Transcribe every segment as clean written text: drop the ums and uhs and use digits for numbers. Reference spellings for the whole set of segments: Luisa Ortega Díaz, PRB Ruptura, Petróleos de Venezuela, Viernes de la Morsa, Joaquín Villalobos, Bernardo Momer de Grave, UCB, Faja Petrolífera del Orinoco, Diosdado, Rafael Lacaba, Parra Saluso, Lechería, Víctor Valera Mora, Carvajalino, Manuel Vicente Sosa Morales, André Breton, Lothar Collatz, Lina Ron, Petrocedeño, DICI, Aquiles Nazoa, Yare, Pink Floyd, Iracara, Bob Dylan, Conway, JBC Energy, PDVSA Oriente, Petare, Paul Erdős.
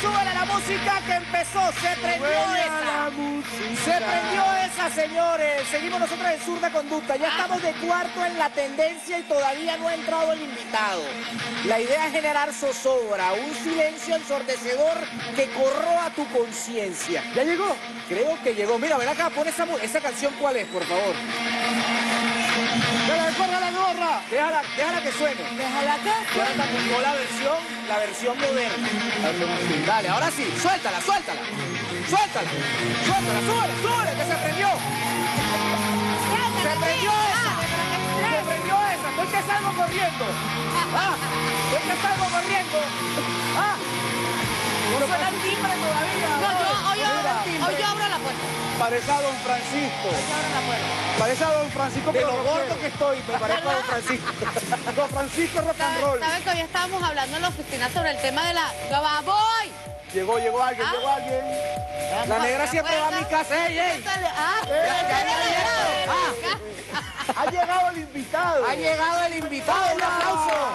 súbele la música que empezó, se prendió esa. Se prendió esa, señores. Seguimos nosotros en Zurda Konducta. Ya estamos de cuarto en la tendencia y todavía no ha entrado el invitado. La idea es generar zozobra, un silencio ensordecedor que corroa tu conciencia. ¿Ya llegó? Creo que llegó. Mira, ven acá, pon esa canción, ¿cuál es, por favor? ¡Que la corra la gorra! Déjala que suene. Déjala que suene. Con la versión moderna. Dale, ahora sí, suéltala, súbele, que se prendió. Se prendió esa, voy que salgo corriendo. Ah, no suena el timbre todavía. Hoy yo abro la puerta. Parece a Don Francisco. Parece a Don Francisco, pero lo gordo que estoy, me parece a Don Francisco. Don Francisco rock and roll. ¿Saben que hoy estábamos hablando en la oficina sobre el tema de la... ¡Voy! Llegó alguien. La negra siempre va a mi casa. ¡Ey! ¡Ha llegado el invitado! ¡Un aplauso!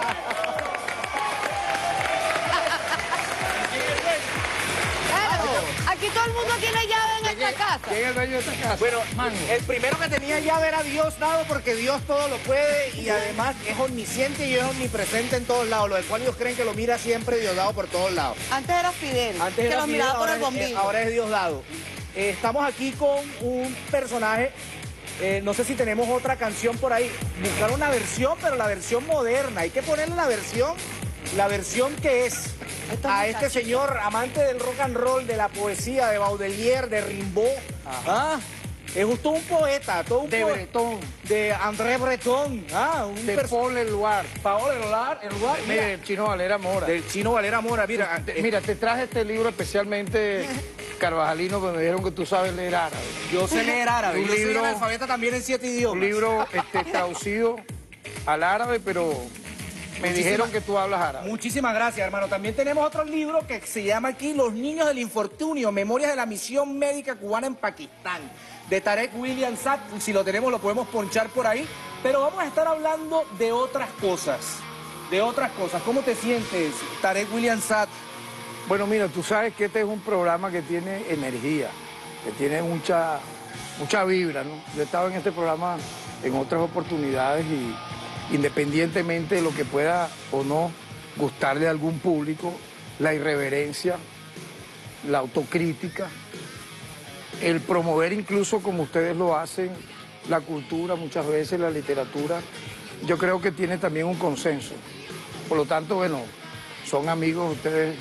Aquí todo el mundo tiene llave en esta casa. ¿Quién es el dueño de esta casa? Bueno, Mango. El primero que tenía llave era Dios, dado porque Dios todo lo puede y además es omnisciente y es omnipresente en todos lados. Los escuálidos creen que lo mira siempre Diosdado por todos lados. Antes era Fidel, miraba por el bombillo. Ahora es Diosdado. Estamos aquí con un personaje... no sé si tenemos otra canción por ahí. Buscar una versión, pero la versión moderna. Hay que ponerle la versión que es... A este señor amante del rock and roll, de la poesía, de Baudelaire, de Rimbaud. ¿Ah? Es justo un poeta, todo un poeta. De Breton. De André Breton. ¿Ah? De Paul Eluard. Mira, del Chino Valera Mora. Mira, mira, te traje este libro especialmente, Carvajalino, porque me dijeron que tú sabes leer árabe. Yo sé leer árabe. Un libro, soy analfabeta también en 7 idiomas. Un libro traducido al árabe, pero... Me dijeron que tú hablas árabe. Muchísimas gracias, hermano. También tenemos otro libro que se llama aquí Los niños del infortunio, memorias de la misión médica cubana en Pakistán, de Tarek William Saab. Si lo tenemos, lo podemos ponchar por ahí. Pero vamos a estar hablando de otras cosas. ¿Cómo te sientes, Tarek William Saab? Bueno, mira, tú sabes que este es un programa que tiene energía, que tiene mucha vibra, ¿no? Yo he estado en este programa en otras oportunidades y... independientemente de lo que pueda o no gustarle a algún público, la irreverencia, la autocrítica, el promover incluso, como ustedes lo hacen, la cultura, muchas veces la literatura, yo creo que tiene también un consenso. Por lo tanto, bueno, son amigos ustedes...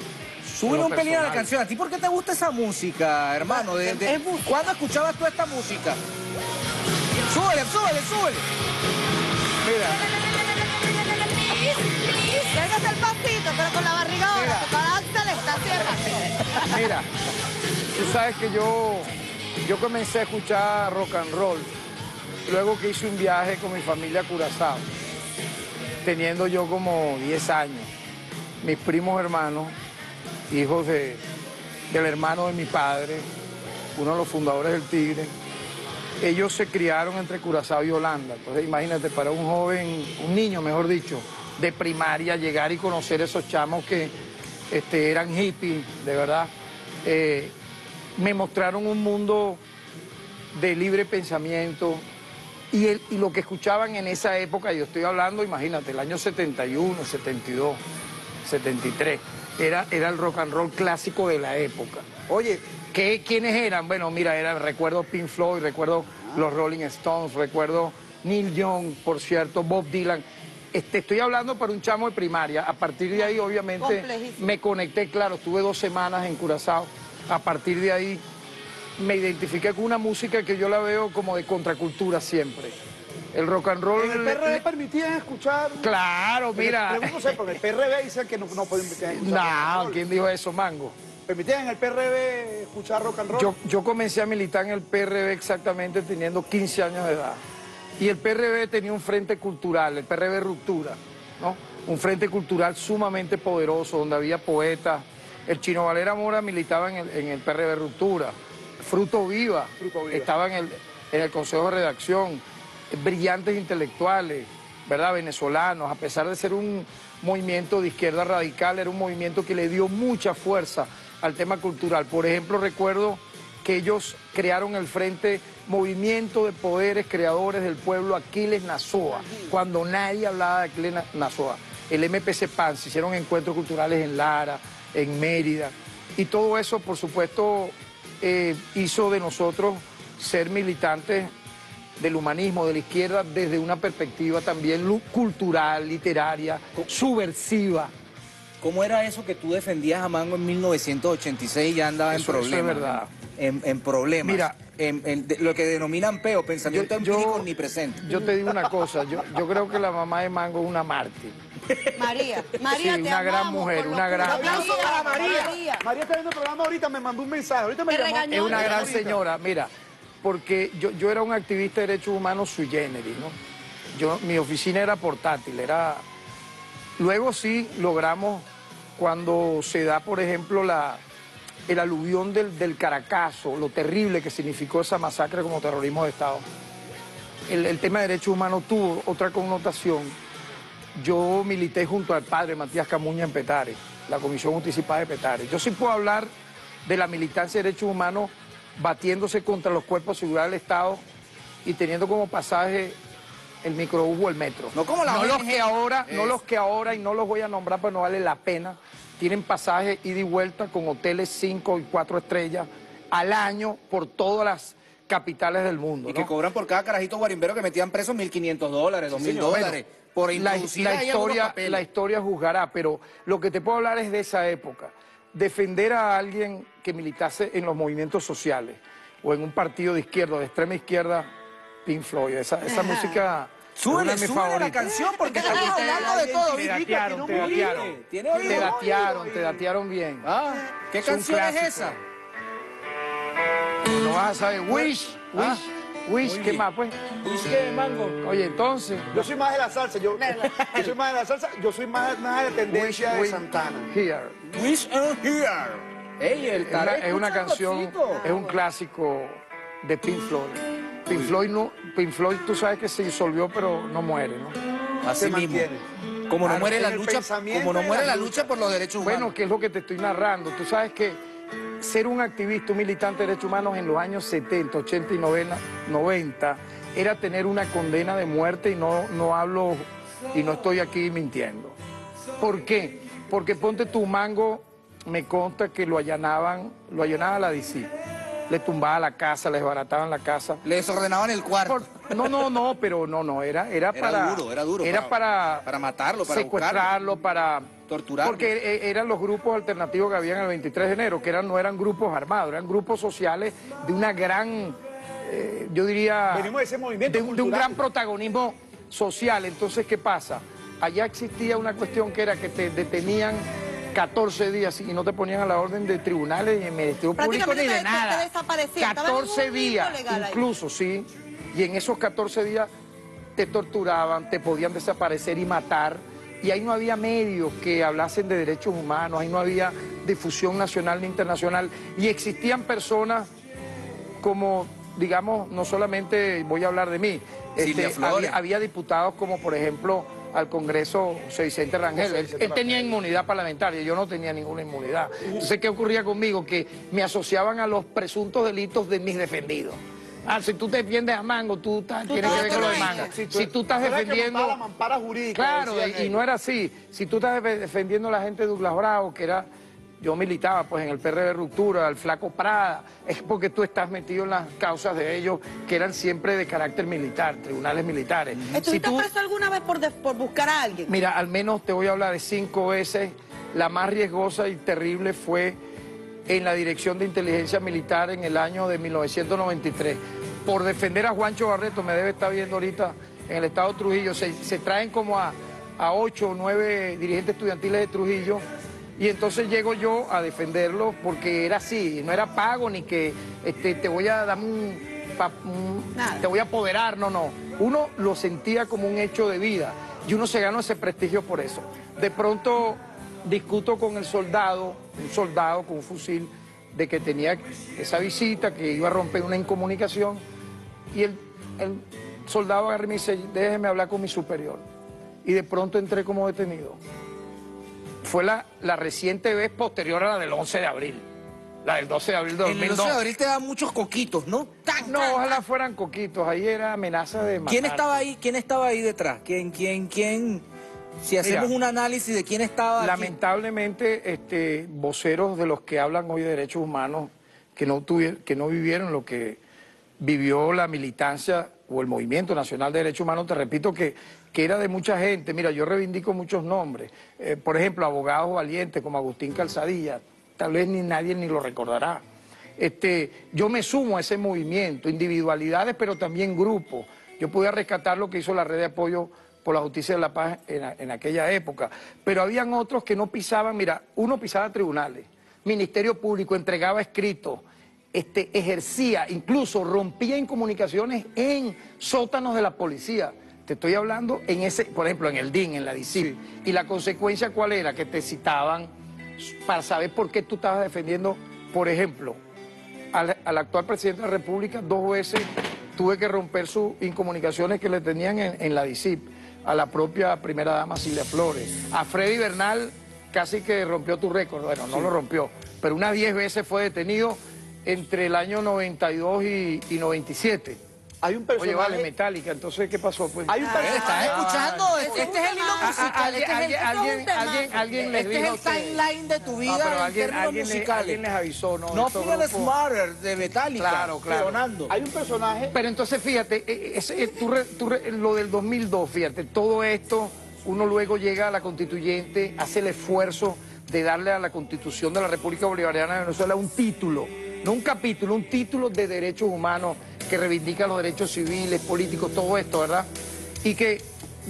Sube un pelín a la canción. ¿A ti por qué te gusta esa música, hermano? ¿Cuándo escuchabas tú esta música? ¡Súbele! Mira. Déjate el pasito, pero con la barriga ahora, cada axel está cierta. Mira, tú sabes que yo comencé a escuchar rock and roll, luego que hice un viaje con mi familia a Curazao, teniendo yo como 10 años. Mis primos hermanos, hijos del hermano de mi padre, uno de los fundadores del Tigre, ellos se criaron entre Curazao y Holanda. Entonces, imagínate, para un joven, un niño, mejor dicho, de primaria, llegar y conocer esos chamos que eran hippies, de verdad. Me mostraron un mundo de libre pensamiento y lo que escuchaban en esa época, yo estoy hablando, imagínate, el año 71, 72, 73, era el rock and roll clásico de la época. Oye... ¿Quiénes eran? Bueno, mira, recuerdo Pink Floyd, recuerdo los Rolling Stones, recuerdo Neil Young, por cierto, Bob Dylan. Estoy hablando para un chamo de primaria. A partir de ahí, obviamente, me conecté, claro, estuve 2 semanas en Curazao. A partir de ahí, me identifiqué con una música que yo la veo como de contracultura siempre. El rock and roll... ¿En el PRB permitían escuchar? Claro, mira... Pregunto, ¿sí? Porque el PRB dice que no permitían escuchar. No, ¿quién dijo eso, Mango? ¿Permitían en el PRB escuchar rock and roll? Yo comencé a militar en el PRB exactamente teniendo 15 años de edad. Y el PRB tenía un frente cultural, el PRB Ruptura, ¿no? Un frente cultural sumamente poderoso, donde había poetas. El Chino Valera Mora militaba en el PRB Ruptura. Fruto Viva estaba en el Consejo de Redacción. Brillantes intelectuales, ¿verdad? Venezolanos, a pesar de ser un movimiento de izquierda radical, era un movimiento que le dio mucha fuerza al tema cultural. Por ejemplo, recuerdo que ellos crearon el frente Movimiento de Poderes Creadores del Pueblo Aquiles Nazoa, cuando nadie hablaba de Aquiles Nazoa. El MPC PAN, se hicieron encuentros culturales en Lara, en Mérida, y todo eso, por supuesto, hizo de nosotros ser militantes del humanismo, de la izquierda, desde una perspectiva también cultural, literaria, subversiva. ¿Cómo era eso que tú defendías a Mango en 1986 y ya andaba en problemas? Eso es verdad. En problemas. Mira, lo que denominan peo, pensamiento empírico omnipresente. Yo te digo una cosa, yo creo que la mamá de Mango es una mártir. María, María, sí, una gran mujer, una gran... Un aplauso para María. María está viendo el programa ahorita, me mandó un mensaje, ahorita me llamó. Es una gran señora, mira, porque yo era un activista de derechos humanos sui generis, ¿no? Mi oficina era portátil, era... Luego sí logramos, cuando se da, por ejemplo, el aluvión del Caracazo, lo terrible que significó esa masacre como terrorismo de Estado. El tema de derechos humanos tuvo otra connotación. Yo milité junto al padre Matías Camuña en Petare, la Comisión Anticipada de Petare. Yo sí puedo hablar de la militancia de derechos humanos batiéndose contra los cuerpos de seguridad del Estado y teniendo como pasaje el microbús o el metro. No como la no los que ahora, y no los voy a nombrar, pero no vale la pena, tienen pasajes ida y vuelta con hoteles 5 y 4 estrellas al año por todas las capitales del mundo. Y ¿no? Que cobran por cada carajito guarimbero que metían presos $1.500, $2.000. Bueno, por la historia juzgará, pero lo que te puedo hablar es de esa época. Defender a alguien que militase en los movimientos sociales o en un partido de izquierda, de extrema izquierda, Pink Floyd, esa música... Súbele la canción porque estamos hablando de todo. Te datearon bien. Ah, ¿qué canción es esa? No vas a saber. Wish, ¿qué más, pues? Wish de Mango. Oye, entonces... Yo soy más de la salsa, yo soy más de la tendencia de Santana. Here. Wish and Here. Ey, el Tarek es una canción, es un clásico de Pink Floyd. Pink Floyd, tú sabes que se disolvió, pero no muere, ¿no? Así mismo. Como no muere la lucha, por los derechos humanos. Bueno, que es lo que te estoy narrando. Tú sabes que ser un activista, un militante de derechos humanos en los años 70, 80 y 90 era tener una condena de muerte, y no hablo y no estoy aquí mintiendo. ¿Por qué? Porque ponte tu Mango, me consta que lo allanaba la DICI. Le tumbaba la casa, le desbarataban la casa. Le desordenaban el cuarto. Pero era duro. Era para matarlo, para secuestrarlo, buscarlo, para torturarlo. Porque eran los grupos alternativos que habían el 23 de enero, que no eran grupos armados, eran grupos sociales de una gran, yo diría, venimos de ese movimiento de un gran protagonismo social. Entonces, ¿qué pasa? Allá existía una cuestión que era que te detenían 14 días y no te ponían a la orden de tribunales ni de Ministerio Público ni de nada. 14 días, incluso, sí. Y en esos 14 días te torturaban, te podían desaparecer y matar. Y ahí no había medios que hablasen de derechos humanos, ahí no había difusión nacional ni internacional. Y existían personas como, digamos, no solamente voy a hablar de mí, había diputados como, por ejemplo... al Congreso Vicente Rangel. Él tenía inmunidad parlamentaria, yo no tenía ninguna inmunidad. Entonces, ¿qué ocurría conmigo? Que me asociaban a los presuntos delitos de mis defendidos. Ah, si tú te defiendes a Mango, tú tienes que ver con lo de Mango. Si tú estás defendiendo... La mampara jurídica. Claro, y no era así. Si tú estás defendiendo a la gente de Douglas Bravo, que era... Yo militaba pues en el PRB Ruptura, al flaco Prada, es porque tú estás metido en las causas de ellos, que eran siempre de carácter militar, tribunales militares. ¿Estuviste preso alguna vez por buscar a alguien? Mira, al menos te voy a hablar de 5 veces. La más riesgosa y terrible fue en la Dirección de Inteligencia Militar en el año de 1993. Por defender a Juancho Barreto, me debe estar viendo ahorita en el estado de Trujillo, se traen como a 8 o 9 dirigentes estudiantiles de Trujillo. Y entonces llego yo a defenderlo porque era así, no era pago ni que te voy a dar te voy a apoderar, no. Uno lo sentía como un hecho de vida y uno se ganó ese prestigio por eso. De pronto discuto con el soldado, un soldado con un fusil, de que tenía esa visita, que iba a romper una incomunicación, y el soldado agarra y me dice, déjeme hablar con mi superior. Y de pronto entré como detenido. fue la reciente vez posterior a la del 11 de abril. La del 12 de abril de 2002. El 12 de abril te da muchos coquitos, ¿no? ¡Tan, no, ojalá fueran coquitos. Ahí era amenaza de matar. ¿Quién estaba ahí? ¿Quién estaba ahí detrás? ¿Quién? Si hacemos un análisis de quién estaba... Lamentablemente, quién... voceros de los que hablan hoy de derechos humanos que no vivieron lo que vivió la militancia o el Movimiento Nacional de Derechos Humanos, te repito que era de mucha gente. Mira, yo reivindico muchos nombres. Por ejemplo, abogados valientes como Agustín Calzadilla, tal vez nadie lo recordará. Yo me sumo a ese movimiento, individualidades, pero también grupos. Yo pude rescatar lo que hizo la Red de Apoyo por la Justicia de la Paz en aquella época. Pero habían otros que no pisaban, mira, uno pisaba tribunales, Ministerio Público, entregaba escritos, ejercía, incluso rompía incomunicaciones en sótanos de la policía. Te estoy hablando en ese, por ejemplo, en el DIN, en la DISIP. Sí. ¿Y la consecuencia cuál era? Que te citaban para saber por qué tú estabas defendiendo, por ejemplo, al actual presidente de la República. 2 veces tuve que romper sus incomunicaciones que le tenían en la DICIP, a la propia primera dama Silvia Flores. A Freddy Bernal casi que rompió tu récord, bueno, no lo rompió, pero unas 10 veces fue detenido entre el año 92 y 97. Hay un personaje... Oye, vale, Metallica, entonces, ¿qué pasó? Pues... Hay un personaje... ¿Estás escuchando? Este es el hilo musical, alguien les dijo... Este es el timeline de tu vida, pero en términos musicales. Alguien les avisó, ¿no? No, fue el Smarter de Metallica. Claro, claro. Leonardo. Hay un personaje... Pero entonces, fíjate, lo del 2002, fíjate, todo esto, uno luego llega a la Constituyente, hace el esfuerzo de darle a la Constitución de la República Bolivariana de Venezuela un título, no un capítulo, un título de derechos humanos, que reivindica los derechos civiles, políticos, todo esto, ¿verdad? Y que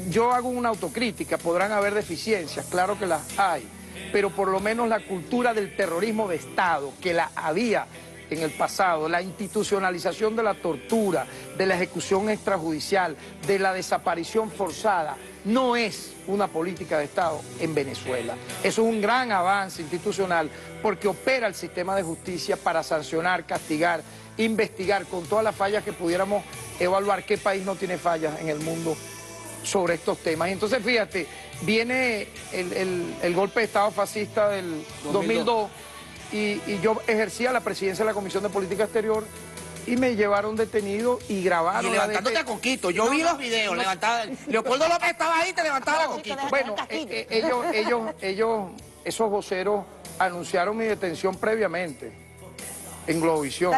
yo hago una autocrítica, podrán haber deficiencias, claro que las hay, pero por lo menos la cultura del terrorismo de Estado, que la había en el pasado, la institucionalización de la tortura, de la ejecución extrajudicial, de la desaparición forzada, no es una política de Estado en Venezuela. Eso es un gran avance institucional, porque opera el sistema de justicia para sancionar, castigar, investigar con todas las fallas que pudiéramos evaluar. ¿Qué país no tiene fallas en el mundo sobre estos temas? Y entonces, fíjate, viene el golpe de Estado fascista del 2002 y yo ejercía la presidencia de la Comisión de Política Exterior y me llevaron detenido y grabaron. Y levantándote a coquito, yo vi los videos, levantaba. Leopoldo López estaba ahí y te levantaba a coquito. Bueno, esos voceros anunciaron mi detención previamente en Globovisión.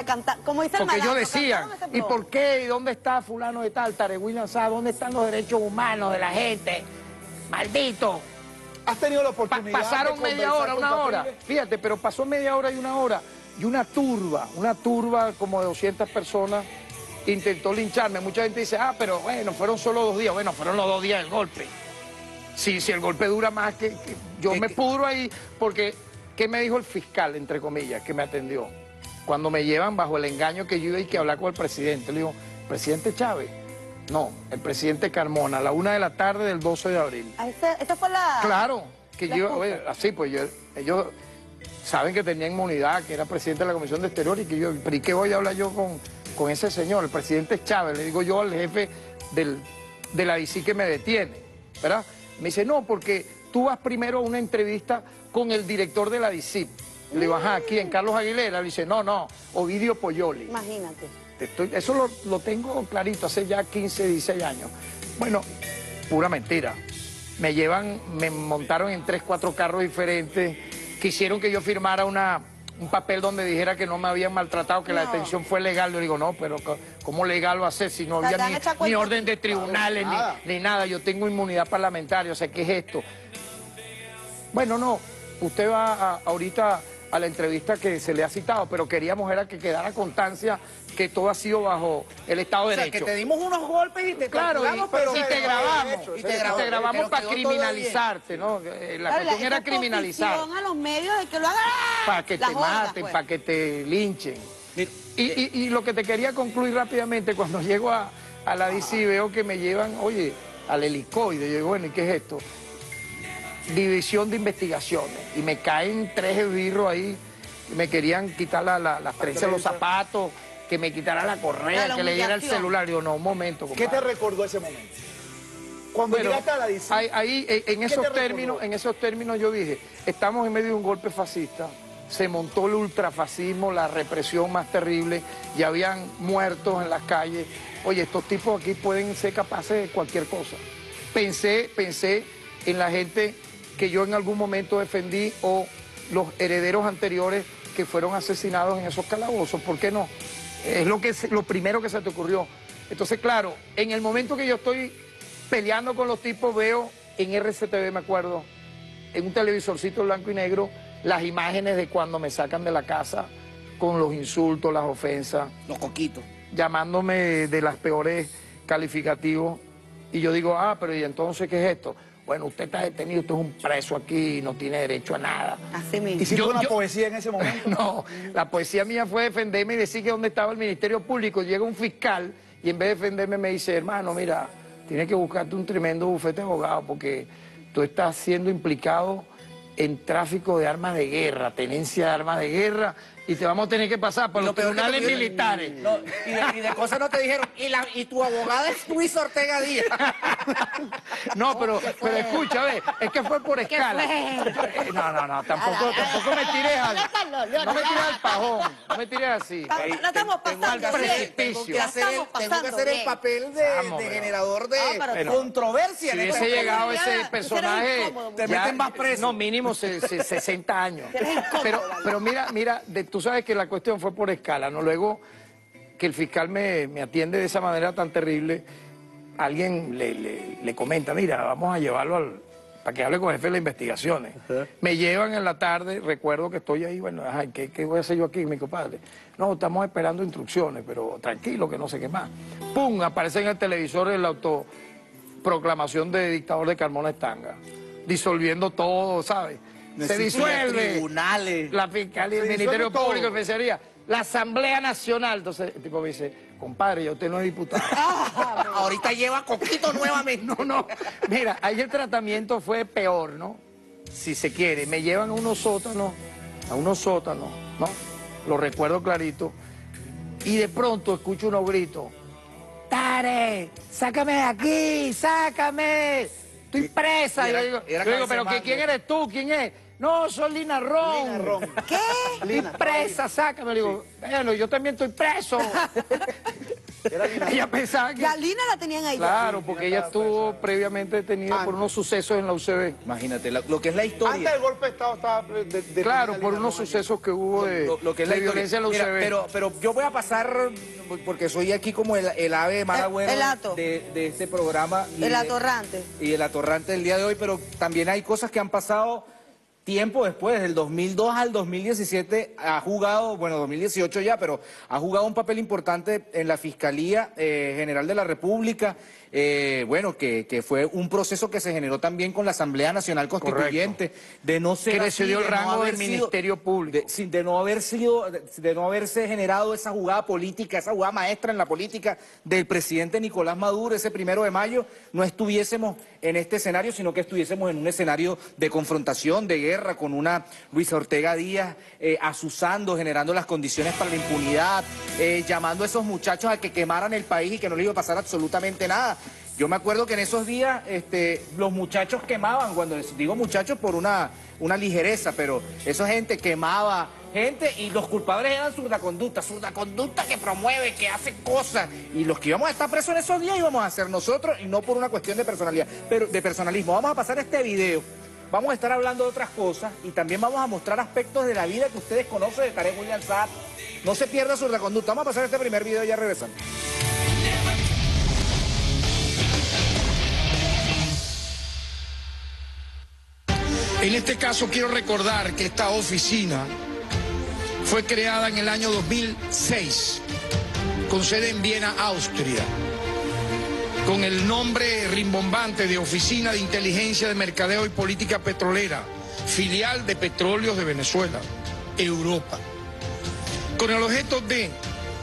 Como dice el porque yo decía, ¿y por qué? ¿Y dónde está fulano de tal? Tarek William Saab, ¿dónde están los derechos humanos de la gente? ¡Maldito! ¿Has tenido la oportunidad? Pasaron media hora, una hora. Fíjate, pero pasó media hora y una hora. Y una turba como de 200 personas intentó lincharme. Mucha gente dice, ah, pero bueno, fueron solo 2 días. Bueno, fueron los 2 días del golpe. Si el golpe dura más, que yo me pudro ahí, porque ¿qué me dijo el fiscal, entre comillas, que me atendió? Cuando me llevan bajo el engaño que yo iba y que hablar con el presidente, le digo, ¿presidente Chávez? No, el presidente Carmona, a la 1 de la tarde del 12 de abril. ¿Esta fue la...? Claro, que la yo, así pues, ellos saben que tenía inmunidad, que era presidente de la Comisión de Exterior y que yo, ¿pero y qué voy a hablar yo con ese señor? El presidente Chávez, le digo yo al jefe de la DICI que me detiene, ¿verdad? Me dice, no, porque tú vas primero a una entrevista con el director de la DICI. Le digo, ajá, ¿quién? Carlos Aguilera. Le dice, no, no, Ovidio Poyoli. Imagínate. Eso lo tengo clarito, hace ya 15, 16 años. Bueno, pura mentira. Me llevan, me montaron en 3, 4 carros diferentes. Quisieron que yo firmara un papel donde dijera que no me habían maltratado, que no, la detención fue legal. Yo digo, no, pero ¿cómo legal va a ser si no había ni orden de tribunales, nada. Ni nada? Yo tengo inmunidad parlamentaria, o sea, ¿qué es esto? Bueno, no, usted va ahorita... a la entrevista que se le ha citado, pero queríamos era que quedara constancia que todo ha sido bajo el Estado de Derecho. O sea, que te dimos unos golpes y te grabamos, pero... Y te grabamos, para criminalizarte, ¿no? La cuestión era criminalizar. A los medios de que lo hagan... Para que te maten, para que te linchen. Y lo que te quería concluir rápidamente, cuando llego a la DICI veo que me llevan, oye, al helicoide. Yo digo, bueno, ¿y qué es esto? División de Investigaciones, y me caen 3 esbirros ahí, me querían quitar las trenzas de los zapatos, que me quitara la correa, que le diera el celular. Yo, no, un momento, compadre. ¿Qué te recordó ese momento? Cuando bueno, llegaste a la DICI, ahí en esos términos yo dije, estamos en medio de un golpe fascista, se montó el ultrafascismo, la represión más terrible, ya habían muertos en las calles. Oye, estos tipos aquí pueden ser capaces de cualquier cosa. Pensé en la gente que yo en algún momento defendí o los herederos anteriores que fueron asesinados en esos calabozos, ¿por qué no? Es lo primero que se te ocurrió. Entonces, claro, en el momento que yo estoy peleando con los tipos, veo en RCTV, me acuerdo, en un televisorcito blanco y negro, las imágenes de cuando me sacan de la casa con los insultos, las ofensas. Los coquitos. Llamándome de las peores calificativos. Y yo digo, ah, pero ¿y entonces qué es esto? Bueno, usted está detenido, usted es un preso aquí, no tiene derecho a nada. Así mismo. ¿Hiciste una poesía en ese momento? No, la poesía mía fue defenderme y decir que dónde estaba el Ministerio Público. Llega un fiscal y en vez de defenderme me dice, hermano, mira, tienes que buscarte un tremendo bufete de abogados porque tú estás siendo implicado en tráfico de armas de guerra, tenencia de armas de guerra, y te vamos a tener que pasar por los tribunales militares. No, y de cosas no te dijeron, y tu abogada es Luisa Ortega Díaz. No, pero escucha, a ver, es que fue por escala. No, tampoco me tires al... No me tires al pajón, no me tires así. La estamos pasando. Tengo que hacer el papel de generador de controversia. Si hubiese llegado ese personaje, te meten más preso. No, mínimo 60 años. Pero mira, tú sabes que la cuestión fue por escala, ¿no? Luego que el fiscal me atiende de esa manera tan terrible, alguien le comenta, mira, vamos a llevarlo para que hable con el jefe de las investigaciones. Uh-huh. Me llevan en la tarde, recuerdo que estoy ahí, bueno, ajá, ¿qué voy a hacer yo aquí, mi compadre? No, estamos esperando instrucciones, pero tranquilo, que no sé qué más. ¡Pum! Aparece en el televisor la autoproclamación de dictador de Carmona Estanga, disolviendo todo, ¿sabes? Se disuelve tribunales, la Fiscalía, el Ministerio Público, Defensoría, la Asamblea Nacional. Entonces el tipo me dice, compadre, ya usted no es diputado. Ahorita lleva coquito nuevamente. No. Mira, ahí el tratamiento fue peor, ¿no? Si se quiere, me llevan a unos sótanos, ¿no? Lo recuerdo clarito. Y de pronto escucho unos gritos. ¡Tare! ¡Sácame de aquí! ¡Sácame! Estoy presa. Yo digo, pero ¿quién eres tú? ¿Quién es? No, soy Lina Ron. Lina Ron. ¿Qué? Estoy presa, sácame. Le digo, bueno, yo también estoy preso. Ella pensaba que... La Lina la tenían ahí. Claro, sí, porque ella estuvo previamente detenida por unos sucesos en la UCB. Imagínate, lo que es la historia. Antes del golpe de Estado estaba detenida. Claro, por unos sucesos que hubo de violencia en la UCB. Pero yo voy a pasar, porque soy aquí como el ave de mala buena de este programa. El atorrante. Y el atorrante del día de hoy, pero también hay cosas que han pasado... Tiempo después, del 2002 al 2017, ha jugado, bueno, 2018 ya, pero ha jugado un papel importante en la Fiscalía General de la República, bueno, que fue un proceso que se generó también con la Asamblea Nacional Constituyente. Correcto. De no ser... Que le cedió el rango del Ministerio Público. De no haberse generado esa jugada política, esa jugada maestra en la política del presidente Nicolás Maduro, ese 1 de mayo, no estuviésemos en este escenario, sino que estuviésemos en un escenario de confrontación, de guerra, con una Luisa Ortega Díaz azuzando, generando las condiciones para la impunidad, llamando a esos muchachos a que quemaran el país y que no les iba a pasar absolutamente nada. Yo me acuerdo que en esos días los muchachos quemaban, cuando les digo muchachos por una ligereza, pero esa gente quemaba gente y los culpables eran Zurda Konducta que promueve, que hace cosas, y los que íbamos a estar presos en esos días íbamos a ser nosotros, y no por una cuestión de personalidad, pero de personalismo. Vamos a pasar este video. Vamos a estar hablando de otras cosas y también vamos a mostrar aspectos de la vida que ustedes conocen de Tarek William Saab. No se pierda Zurda Konducta. Vamos a pasar este primer video y ya regresamos. En este caso quiero recordar que esta oficina fue creada en el año 2006, con sede en Viena, Austria, con el nombre rimbombante de Oficina de Inteligencia de Mercadeo y Política Petrolera, filial de Petróleos de Venezuela, Europa, con el objeto de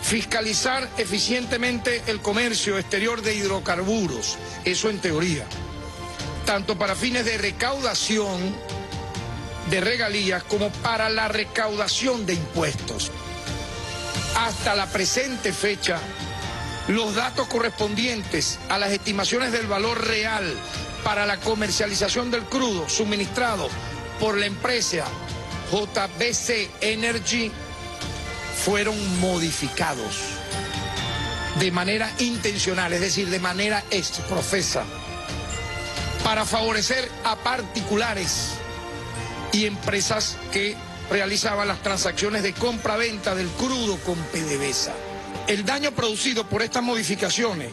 fiscalizar eficientemente el comercio exterior de hidrocarburos, eso en teoría, tanto para fines de recaudación de regalías como para la recaudación de impuestos. Hasta la presente fecha, los datos correspondientes a las estimaciones del valor real para la comercialización del crudo suministrado por la empresa JBC Energy fueron modificados de manera intencional, es decir, de manera exprofesa, para favorecer a particulares y empresas que realizaban las transacciones de compra-venta del crudo con PDVSA. El daño producido por estas modificaciones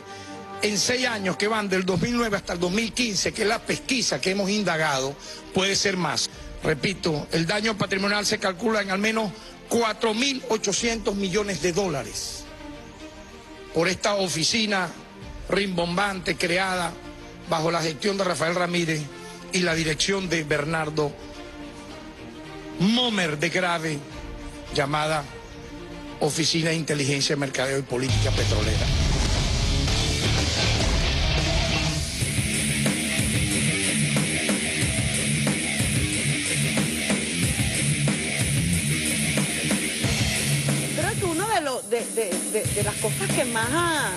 en 6 años que van del 2009 hasta el 2015, que es la pesquisa que hemos indagado, puede ser más. Repito, el daño patrimonial se calcula en al menos 4.800 millones de dólares por esta oficina rimbombante creada bajo la gestión de Rafael Ramírez y la dirección de Bernardo Momer de Grave, llamada Oficina de Inteligencia, Mercadeo y Política Petrolera. Creo que uno de las cosas que más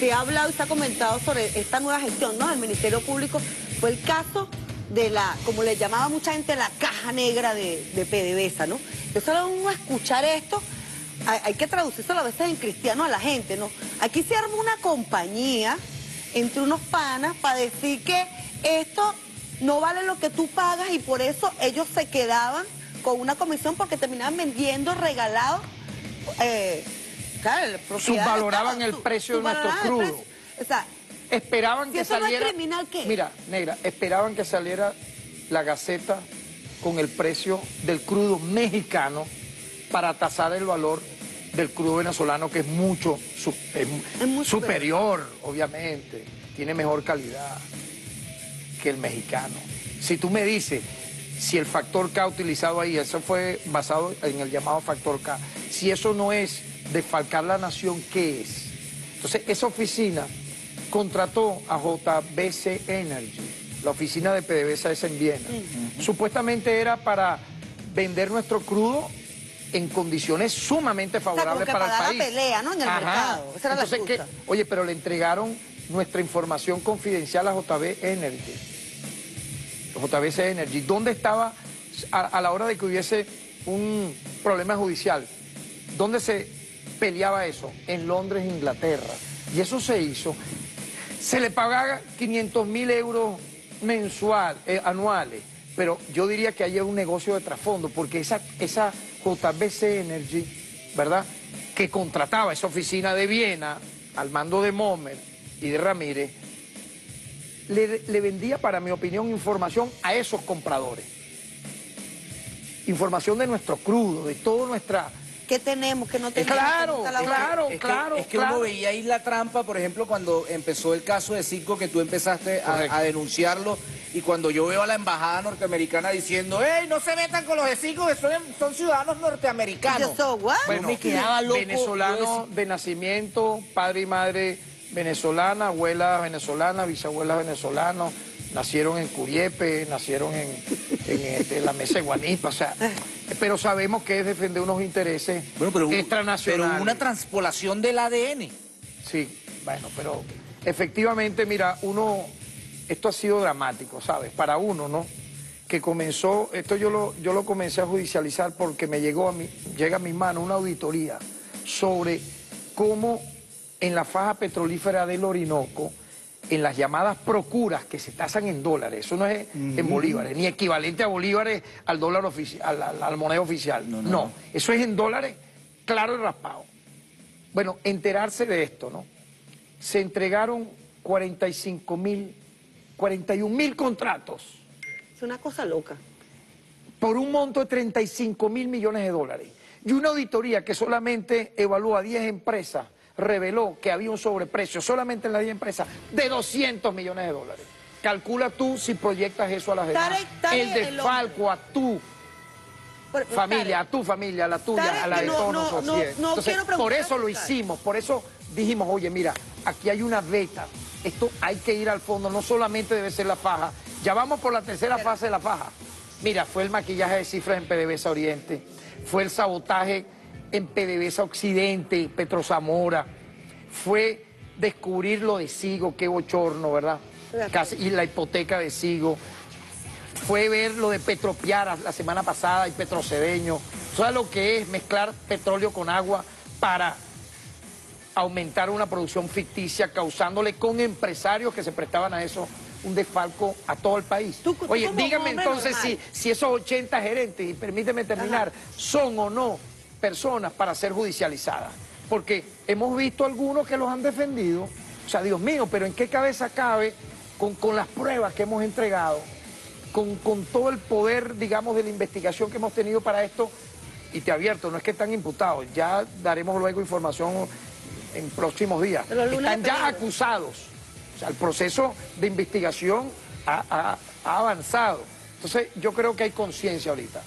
se ha hablado y se ha comentado sobre esta nueva gestión, ¿no?, del Ministerio Público, fue el caso de la, como le llamaba mucha gente, la caja negra de PDVSA, ¿no? Yo solo uno a escuchar esto, hay que traducírselo a veces en cristiano a la gente, ¿no? Aquí se arma una compañía entre unos panas para decir que esto no vale lo que tú pagas, y por eso ellos se quedaban con una comisión porque terminaban vendiendo regalado, claro, subvaloraban el precio de nuestro crudo. O sea, esperaban que saliera. Mira, negra, esperaban que saliera la Gaceta con el precio del crudo mexicano para tasar el valor del crudo venezolano, que es mucho superior, obviamente, tiene mejor calidad que el mexicano. Si tú me dices, si el factor K utilizado ahí, eso fue basado en el llamado factor K, si eso no es desfalcar la nación, ¿qué es? Entonces, esa oficina contrató a JBC Energy, la oficina de PDVSA es en Viena. Supuestamente era para vender nuestro crudo en condiciones sumamente favorables, o sea, para el país. La pelea, ¿no?, en el mercado. Esa era entonces, la que, oye, pero le entregaron nuestra información confidencial a JBC Energy. ¿Dónde estaba a la hora de que hubiese un problema judicial? ¿Dónde se peleaba eso? En Londres, Inglaterra. Y eso se hizo. Se le pagaba 500.000 euros anuales, pero yo diría que ahí es un negocio de trasfondo, porque esa JBC Energy, ¿verdad?, que contrataba esa oficina de Viena al mando de Momer y de Ramírez, le vendía, para mi opinión, información a esos compradores. Información de nuestro crudo, de toda nuestra... ¿Qué tenemos, que no tenemos? Claro. Uno veía ahí la trampa, por ejemplo, cuando empezó el caso de CITGO, que tú empezaste a denunciarlo, y cuando yo veo a la embajada norteamericana diciendo, ¡ey, no se metan con los de CITGO, que son ciudadanos norteamericanos! Bueno, me quedaba loco. Venezolano de nacimiento, padre y madre venezolana, abuela venezolana, bisabuela venezolana, nacieron en Curiepe, nacieron en la Mesa de Guanipa, o sea... Pero sabemos que es defender unos intereses extranacionales. Pero una transpolación del ADN. Sí, bueno, pero efectivamente, mira, uno... Esto ha sido dramático, ¿sabes? Para uno, ¿no? Que comenzó... Esto yo lo comencé a judicializar porque me llegó llega a mis manos una auditoría sobre cómo en la faja petrolífera del Orinoco, en las llamadas procuras que se tasan en dólares, eso no es en bolívares, ni equivalente a bolívares al dólar oficial, a la moneda oficial, no, eso es en dólares, claro y raspado. Bueno, enterarse de esto, ¿no? Se entregaron 41.000 contratos. Es una cosa loca. Por un monto de 35.000 millones de dólares. Y una auditoría que solamente evalúa a 10 empresas, reveló que había un sobreprecio solamente en la 10 empresas de 200 millones de dólares. Calcula tú si proyectas eso a las demás. El desfalco a tu familia, a tu familia, a la tuya, a la de todos nosotros. Entonces, por eso lo hicimos, por eso dijimos, oye, mira, aquí hay una beta, esto hay que ir al fondo, no solamente debe ser la faja. Ya vamos por la tercera fase de la faja. Mira, fue el maquillaje de cifras en PDVSA Oriente, fue el sabotaje en PDVSA Occidente, Petro Zamora, fue descubrir lo de Sigo, qué bochorno, ¿verdad? Casi, y la hipoteca de Sigo. Fue ver lo de Petropiara la semana pasada y Petrocedeño. ¿Sabes lo que es mezclar petróleo con agua para aumentar una producción ficticia, causándole con empresarios que se prestaban a eso un desfalco a todo el país? Oye, dígame entonces si esos 80 gerentes, y permíteme terminar, son o no personas para ser judicializadas. Porque hemos visto algunos que los han defendido. O sea, Dios mío, pero ¿en qué cabeza cabe con las pruebas que hemos entregado? Con todo el poder, digamos, de la investigación que hemos tenido para esto, y te advierto, no es que están imputados, ya daremos luego información en próximos días, están ya acusados, o sea, el proceso de investigación ha avanzado. Entonces, yo creo que hay conciencia ahorita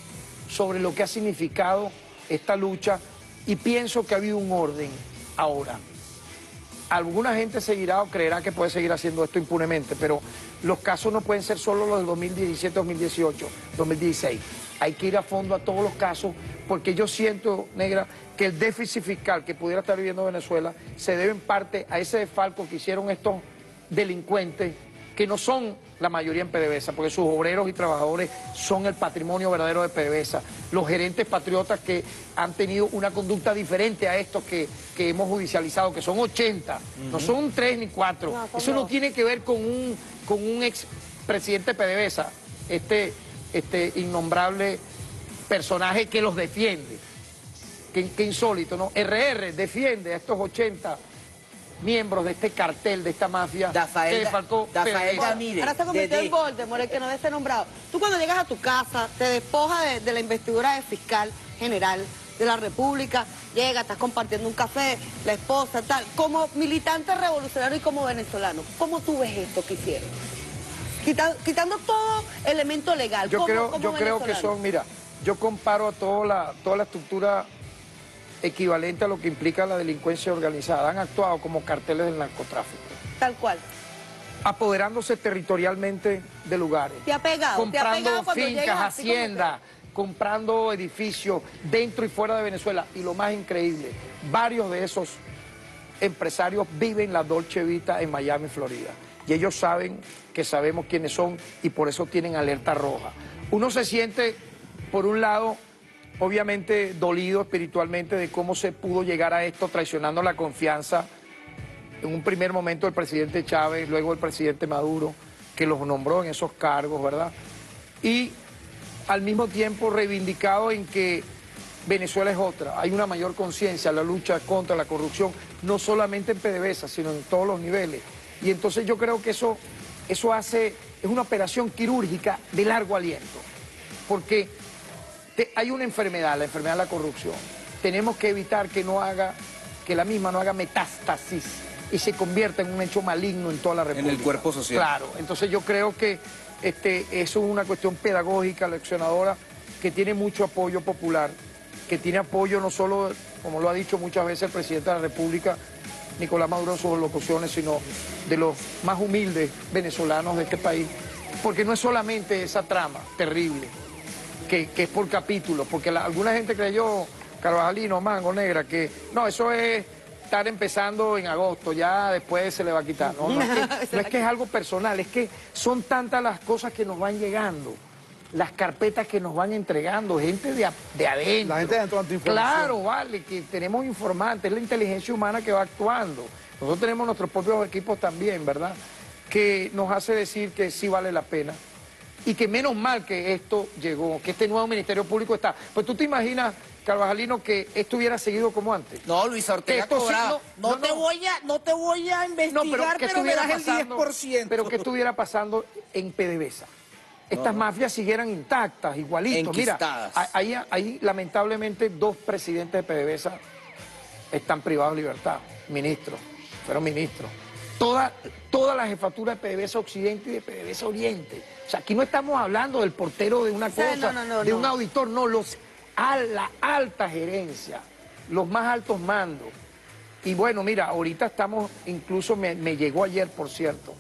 sobre lo que ha significado esta lucha, y pienso que ha habido un orden ahora. Alguna gente seguirá o creerá que puede seguir haciendo esto impunemente, pero los casos no pueden ser solo los del 2017, 2018, 2016. Hay que ir a fondo a todos los casos, porque yo siento, Negra, que el déficit fiscal que pudiera estar viviendo Venezuela se debe en parte a ese desfalco que hicieron estos delincuentes, que no son la mayoría en PDVSA, porque sus obreros y trabajadores son el patrimonio verdadero de PDVSA. Los gerentes patriotas que han tenido una conducta diferente a estos que hemos judicializado, que son 80, no son 3 ni 4. No, eso no tiene que ver con un expresidente PDVSA, este innombrable personaje que los defiende. Qué insólito, ¿no? RR defiende a estos 80 miembros de este cartel, de esta mafia. Rafael Ramírez. Ahora se convirtió en Voldemort, el que no debe ser nombrado. Tú, cuando llegas a tu casa, te despojas de la investidura de fiscal general de la República, llega, estás compartiendo un café, la esposa, tal. Como militante revolucionario y como venezolano, ¿cómo tú ves esto que hicieron? Quitando todo elemento legal. Yo creo que son, mira, yo comparo a toda la estructura equivalente a lo que implica la delincuencia organizada. Han actuado como carteles del narcotráfico. Tal cual. Apoderándose territorialmente de lugares. Comprando fincas, haciendas, comprando edificios dentro y fuera de Venezuela. Y lo más increíble, varios de esos empresarios viven la Dolce Vita en Miami, Florida. Y ellos saben que sabemos quiénes son, y por eso tienen alerta roja. Uno se siente, por un lado, obviamente dolido espiritualmente de cómo se pudo llegar a esto, traicionando la confianza en un primer momento del presidente Chávez, luego el presidente Maduro, que los nombró en esos cargos, ¿verdad? Y al mismo tiempo reivindicado en que Venezuela es otra. Hay una mayor conciencia en la lucha contra la corrupción, no solamente en PDVSA, sino en todos los niveles. Y entonces yo creo que eso hace, es una operación quirúrgica de largo aliento, porque hay una enfermedad, la enfermedad de la corrupción. Tenemos que evitar que la misma no haga metástasis y se convierta en un hecho maligno en toda la República. En el cuerpo social. Claro, entonces yo creo que eso es una cuestión pedagógica, leccionadora, que tiene mucho apoyo popular, que tiene apoyo no solo, como lo ha dicho muchas veces el presidente de la República, Nicolás Maduro, en sus locuciones, sino de los más humildes venezolanos de este país, porque no es solamente esa trama terrible, que es por capítulos, porque alguna gente creyó, Carvajalino, Mango, Negra, que no, eso es estar empezando en agosto, ya después se le va a quitar. No es que es algo personal, es que son tantas las cosas que nos van llegando, las carpetas que nos van entregando, gente de adentro. La gente de adentro, claro, vale, que tenemos informantes, es la inteligencia humana que va actuando. Nosotros tenemos nuestros propios equipos también, ¿verdad? Que nos hace decir que sí vale la pena. Y que menos mal que esto llegó, que este nuevo Ministerio Público está. Pues tú te imaginas, Carvajalino, que esto hubiera seguido como antes. No, Luisa Ortega cobraba. No te voy a investigar, pero me das pasando, el 10%. Pero que estuviera pasando en PDVSA. Estas mafias siguieran intactas, igualitos. Mira, ahí lamentablemente dos presidentes de PDVSA están privados de libertad. Fueron ministros. Toda la jefatura de PDVSA Occidente y de PDVSA Oriente. O sea, aquí no estamos hablando del portero de una cosa, un auditor, no, la alta gerencia, los más altos mandos. Y bueno, mira, ahorita estamos, incluso me llegó ayer, por cierto,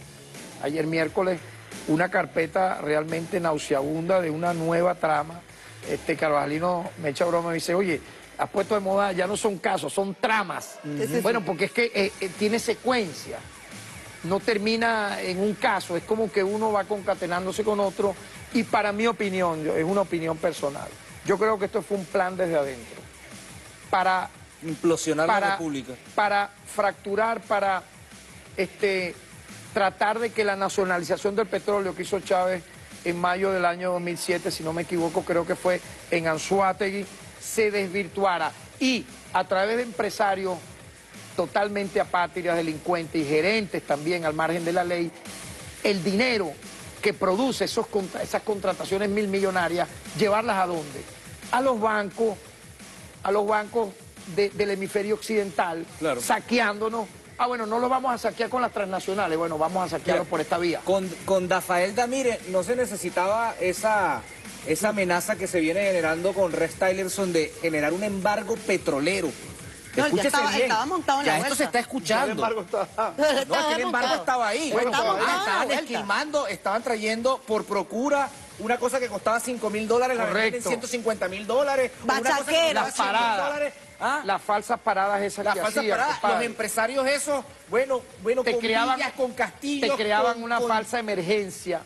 ayer miércoles, una carpeta realmente nauseabunda de una nueva trama. Carvajalino me echa broma y me dice, oye, has puesto de moda, ya no son casos, son tramas. Uh-huh. Bueno, porque es que tiene secuencia. No termina en un caso, es como que uno va concatenándose con otro. Y para mi opinión, es una opinión personal, yo creo que esto fue un plan desde adentro. Para implosionar la República. Para fracturar, para tratar de que la nacionalización del petróleo que hizo Chávez en mayo del año 2007, si no me equivoco, creo que fue en Anzoátegui, se desvirtuara. Y a través de empresarios totalmente apátridas, delincuentes y gerentes también al margen de la ley, el dinero que produce esas contrataciones milmillonarias, ¿llevarlas a dónde? A los bancos del hemisferio occidental, claro, saqueándonos. Ah, bueno, no lo vamos a saquear con las transnacionales, bueno, vamos a saquearlo por esta vía. Con Rafael Ramírez no se necesitaba esa amenaza que se viene generando con Rex Tillerson de generar un embargo petrolero. No, ya estaba montado en la vuelta. Esto se está escuchando. El embargo estaba... No, el embargo estaba ahí. Bueno, estaban esquilmando, estaban trayendo por procura una cosa que costaba $5.000, la venden en $150.000. Bachaqueras. ¿Ah? Las falsas paradas esas que hacían. Los empresarios esos, bueno, te con creaban, villas, con castillos. Te creaban una falsa emergencia.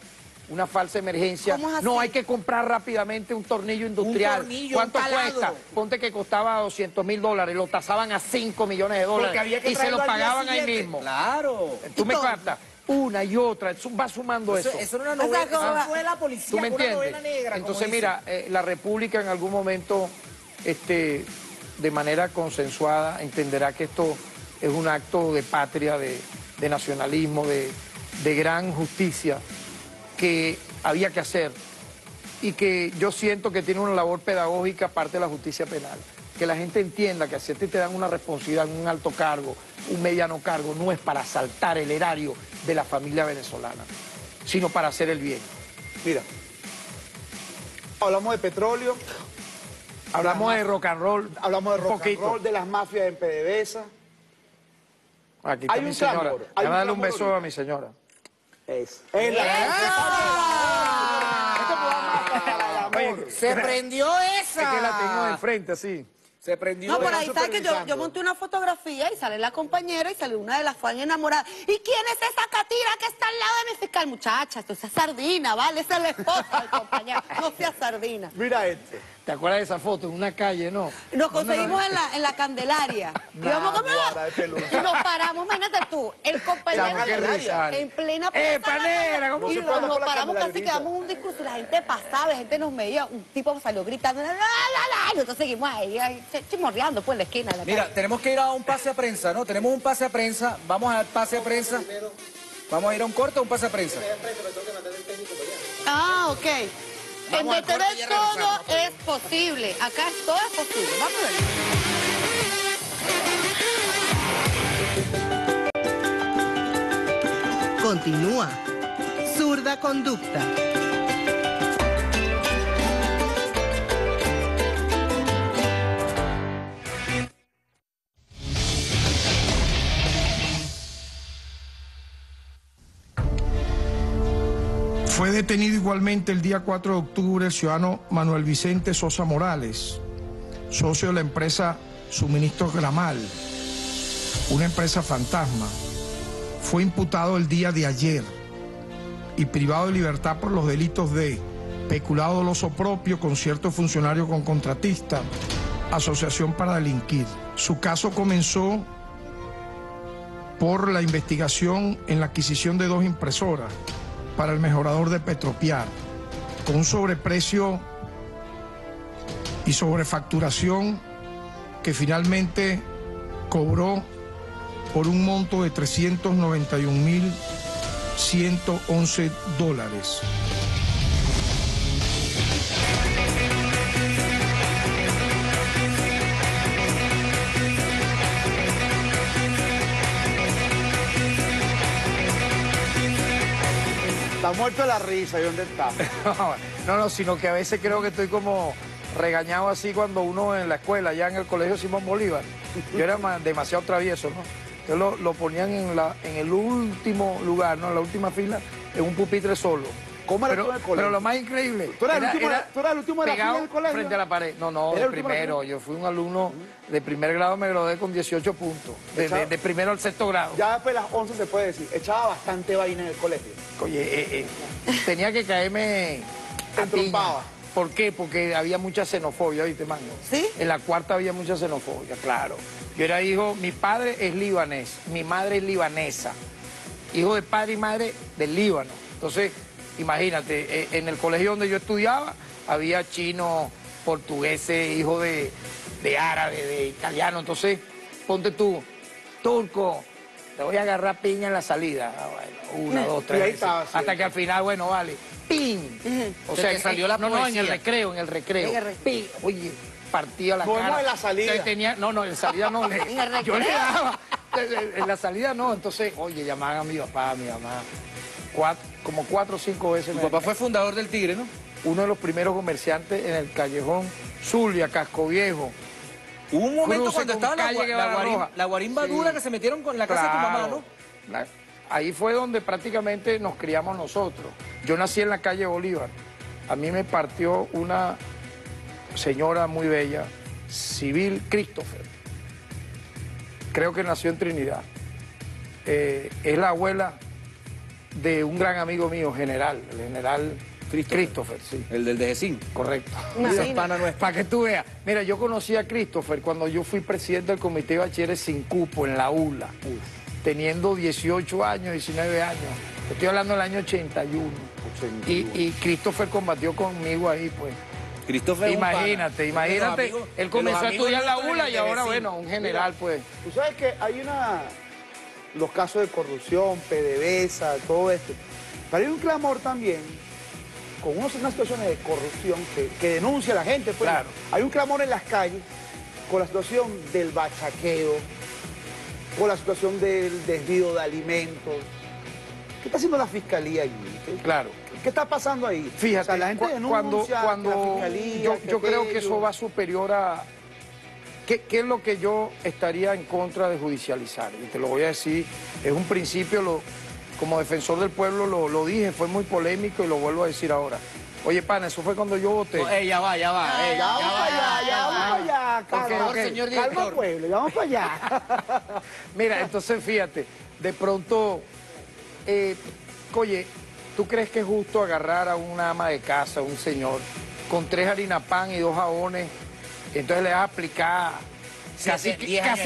Una falsa emergencia. No, hay que comprar rápidamente un tornillo industrial. Un tornillo, ¿cuánto cuesta? Ponte que costaba $200.000, lo tasaban a $5 millones y se lo pagaban ahí mismo. Claro. Tú me captas. Una y otra, va sumando eso. Eso era una novela, fue la policía, ¿tú me entiendes? Una novela negra. Entonces, mira, la República en algún momento, de manera consensuada, entenderá que esto es un acto de patria, de nacionalismo, de gran justicia, que había que hacer y que yo siento que tiene una labor pedagógica aparte de la justicia penal. Que la gente entienda que si a ti te dan una responsabilidad, un alto cargo, un mediano cargo, no es para asaltar el erario de la familia venezolana, sino para hacer el bien. Mira, hablamos de petróleo, hablamos de rock and roll, hablamos de rock and roll, de las mafias en PDVSA. Aquí está mi señora. Voy a darle un beso a mi señora. Es la gran... Se prendió esa. Es que la tengo enfrente, así. Se prendió. No, por ahí está que yo monté una fotografía y sale la compañera y sale una de las fans enamoradas. ¿Y quién es esa catira que está al lado de mi fiscal? Muchacha, esto es sardina, ¿vale? Esa es la esposa del compañero. No sea sardina. Mira este. ¿Te acuerdas de esa foto? En una calle, ¿no? Nos conseguimos en la Candelaria. Íbamos y nos paramos, imagínate tú, el compañero en plena plaza. ¡Panera! Y nos paramos casi, quedamos un discurso y la gente pasaba, la gente nos medía, un tipo salió gritando, ¡la, la, la! Y nosotros seguimos ahí chismorreando por la esquina de la calle. Mira, tenemos que ir a un pase a prensa, ¿no? Tenemos un pase a prensa, vamos al pase a prensa. Vamos a ir a un corte o un pase a prensa. Ah, ok. En BTV todo es posible. Acá todo es posible. Vamos a ver. Continúa. Zurda Konducta. Fue detenido igualmente el día 4 de octubre el ciudadano Manuel Vicente Sosa Morales, socio de la empresa Suministros Gramal, una empresa fantasma. Fue imputado el día de ayer y privado de libertad por los delitos de peculado doloso propio, concierto funcionario con contratista, asociación para delinquir. Su caso comenzó por la investigación en la adquisición de 2 impresoras para el mejorador de Petropiar, con un sobreprecio y sobrefacturación que finalmente cobró por un monto de $391.111. Está muerto de la risa, ¿y dónde está? No, sino que a veces creo que estoy como regañado así cuando uno en la escuela, ya en el colegio Simón Bolívar. Yo era demasiado travieso, ¿no? Entonces lo ponían en el último lugar, ¿no? En la última fila, en un pupitre solo. ¿Cómo era el colegio? Pero lo más increíble... ¿Tú eras el último de la fila del colegio? Frente a la pared. No, no, de primero. Yo fui un alumno de primer grado, me gradué con 18 puntos. De primero al sexto grado. Ya después de las 11 se puede decir. Echaba bastante vaina en el colegio. Oye, tenía que caerme... Te entrompaba. ¿Por qué? Porque había mucha xenofobia, ¿oíste, Mango? ¿Sí? En la cuarta había mucha xenofobia, claro. Yo era hijo... Mi padre es libanés, mi madre es libanesa. Hijo de padre y madre del Líbano. Entonces, imagínate, en el colegio donde yo estudiaba, había chinos, portugueses, hijos de árabe, de italiano. Entonces, ponte tú, turco, te voy a agarrar piña en la salida. Una, dos, tres veces. Hasta que al final, bueno, vale. ¡Pin! O sea, salió la poesía. No, en el recreo, en el recreo. ¡Pin! Oye, partido a la cara. ¿Cómo en la salida? No, no, en la salida no. Yo le daba... En la salida no, entonces, oye, llamaban a mi papá, a mi mamá, como 4 o 5 veces. Tu papá fue fundador del Tigre, ¿no? Uno de los primeros comerciantes en el callejón Zulia, Cascoviejo. Hubo un momento cuando estaba la guarimba dura que se metieron con la casa de tu mamá, ¿no? Ahí fue donde prácticamente nos criamos nosotros. Yo nací en la calle Bolívar. A mí me partió una señora muy bella, Civil Christopher. Creo que nació en Trinidad. Es la abuela de un gran amigo mío, el general Christopher, sí. El del DGCIN. Correcto. Para que tú veas. Mira, yo conocí a Christopher cuando yo fui presidente del Comité de Bachilleres sin cupo en la ULA. Teniendo 18 años, 19 años. Estoy hablando del año 81. Y Christopher combatió conmigo ahí, pues. Christopher, imagínate, amigos, él comenzó a estudiar la ULA y ahora, bueno, un general, pues. Tú sabes que hay los casos de corrupción, PDVSA, todo esto, pero hay un clamor también, con unas situaciones de corrupción que denuncia la gente, pues. Claro. Hay un clamor en las calles con la situación del bachaqueo, con la situación del desvío de alimentos. ¿Qué está haciendo la fiscalía allí? Claro. ¿Qué está pasando ahí? Fíjate, o sea, la gente denuncia, cuando la fiscalía, yo creo que eso va superior a... ¿Qué es lo que yo estaría en contra de judicializar? Y te lo voy a decir, es un principio, como defensor del pueblo lo dije, fue muy polémico y lo vuelvo a decir ahora. Oye, pana, eso fue cuando yo voté. Ya va. Calma, señor director. Calma, pueblo, ya vamos para allá. Mira, entonces fíjate, de pronto... Oye, ¿tú crees que es justo agarrar a una ama de casa, un señor, con 3 harinas pan y 2 jabones? Entonces le vas a aplicar casi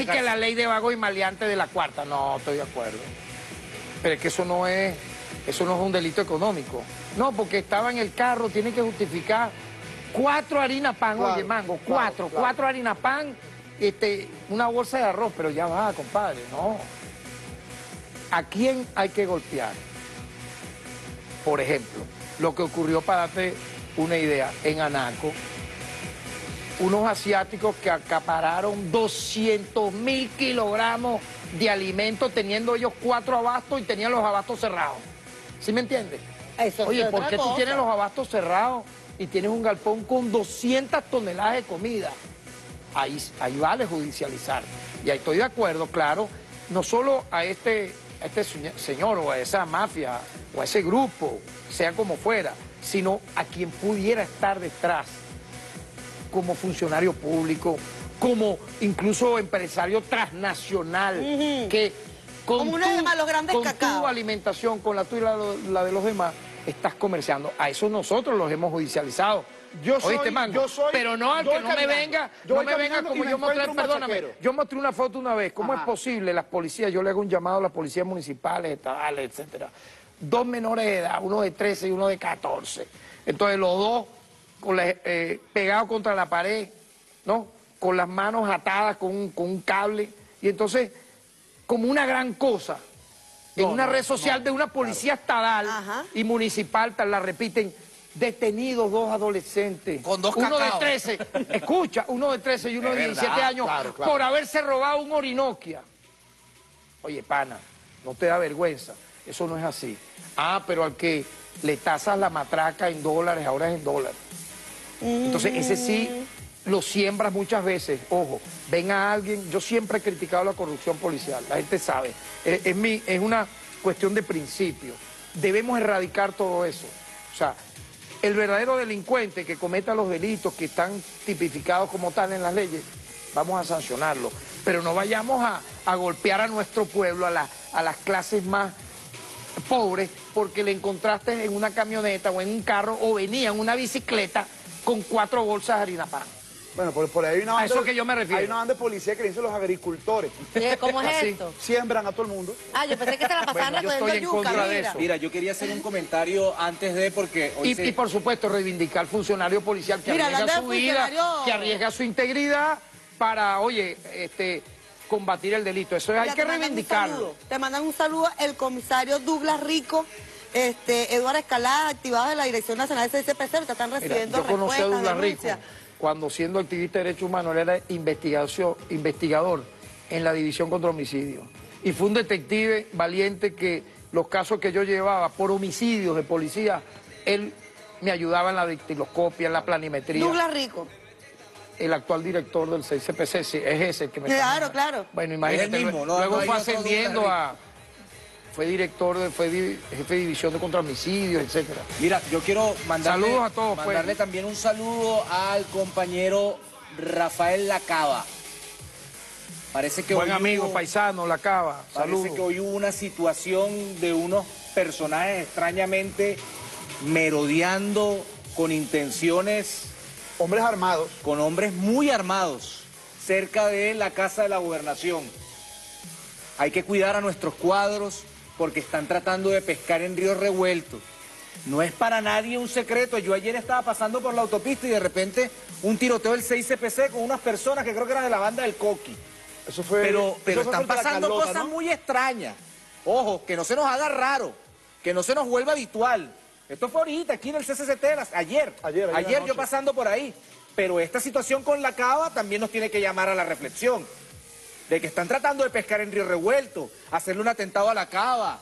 que la ley de vago y maleante de la cuarta. No, estoy de acuerdo. Pero es que eso no es un delito económico. No, porque estaba en el carro, tiene que justificar 4 harinas pan, claro, oye, Mango, 4, claro. 4 harinas pan, una bolsa de arroz, pero ya va, compadre, no. ¿A quién hay que golpear? Por ejemplo, lo que ocurrió, para darte una idea, en Anaco, unos asiáticos que acapararon 200.000 kilogramos de alimentos, teniendo ellos 4 abastos y tenían los abastos cerrados. ¿Sí me entiendes? Oye, ¿por qué tú tienes los abastos cerrados y tienes un galpón con 200 toneladas de comida? Ahí vale judicializar. Y ahí estoy de acuerdo, claro. No solo a este señor o a esa mafia o a ese grupo, sea como fuera, sino a quien pudiera estar detrás como funcionario público, como incluso empresario transnacional, que con tu alimentación, con la tuya y la de los demás, estás comerciando. A eso nosotros los hemos judicializado. Yo soy, pero no al que no me venga, como yo mostré, perdóname, yo mostré una foto una vez, ¿cómo es posible? Las policías, yo le hago un llamado a las policías municipales, estatales, etcétera. 2 menores de edad, uno de 13 y uno de 14. Entonces los 2 pegados contra la pared, ¿no? Con las manos atadas con un cable. Y entonces, como una gran cosa, en una red social de una policía estatal y municipal, la repiten... Detenidos 2 adolescentes. Con 2 cacao. Uno de 13. Escucha, uno de 13 y uno de 17 años, claro. Por haberse robado un Orinoquia. Oye, pana, ¿no te da vergüenza? Eso no es así. Ah, pero al que le tasas la matraca en dólares, ahora es en dólares. Entonces, ese sí lo siembras muchas veces. Ojo, ven a alguien... Yo siempre he criticado la corrupción policial, la gente sabe. Es una cuestión de principio. Debemos erradicar todo eso. O sea, el verdadero delincuente que cometa los delitos que están tipificados como tal en las leyes, vamos a sancionarlo. Pero no vayamos a golpear a nuestro pueblo, a las clases más pobres, porque le encontraste en una camioneta o en un carro o venía en una bicicleta con 4 bolsas de harina pan. Bueno, por ahí hay una banda, a eso que yo me refiero. Hay una banda de policía que le dicen los agricultores. ¿Cómo es esto? Siembran a todo el mundo. Ah, yo pensé que se la pasaban recogiendo yuca. Yo estoy en contra de eso. Mira, yo quería hacer un comentario antes de porque... Hoy y por supuesto reivindicar al funcionario policial que arriesga su vida, que arriesga su integridad para, oye, combatir el delito. Eso hay que reivindicarlo. Te mandan un saludo el comisario Douglas Rico. Eduardo Escalada, activado de la Dirección Nacional de CICPC, te están recibiendo respuestas. Yo conocí a Douglas Rico cuando siendo activista de derechos humanos, él era investigador en la División contra Homicidios. Y fue un detective valiente que los casos que yo llevaba por homicidios de policía, él me ayudaba en la dactiloscopia, en la planimetría. Douglas Rico. El actual director del CICPC, es ese el que me... Claro, claro. Bueno, imagínate, mismo, luego fue ascendiendo a... Fue jefe de división de contrahomicidios, etcétera. Mira, yo quiero mandarle, saludos a todos, mandarle pues también un saludo al compañero Rafael Lacaba. Parece que buen amigo, hubo, paisano, Lacaba. Saludos. Parece que hoy hubo una situación de unos personajes extrañamente merodeando con intenciones... Hombres armados. Con hombres muy armados, cerca de la Casa de la Gobernación. Hay que cuidar a nuestros cuadros, porque están tratando de pescar en ríos revueltos. No es para nadie un secreto. Yo ayer estaba pasando por la autopista y de repente un tiroteo del CICPC con unas personas que creo que eran de la banda del Coqui. Eso fue... Pero eso están pasando Carlota, cosas, ¿no?, muy extrañas. Ojo, que no se nos haga raro, que no se nos vuelva habitual. Esto fue ahorita, aquí en el CCCT, ayer yo pasando por ahí. Pero esta situación con la Cava también nos tiene que llamar a la reflexión. De que están tratando de pescar en río revuelto, hacerle un atentado a la Cava,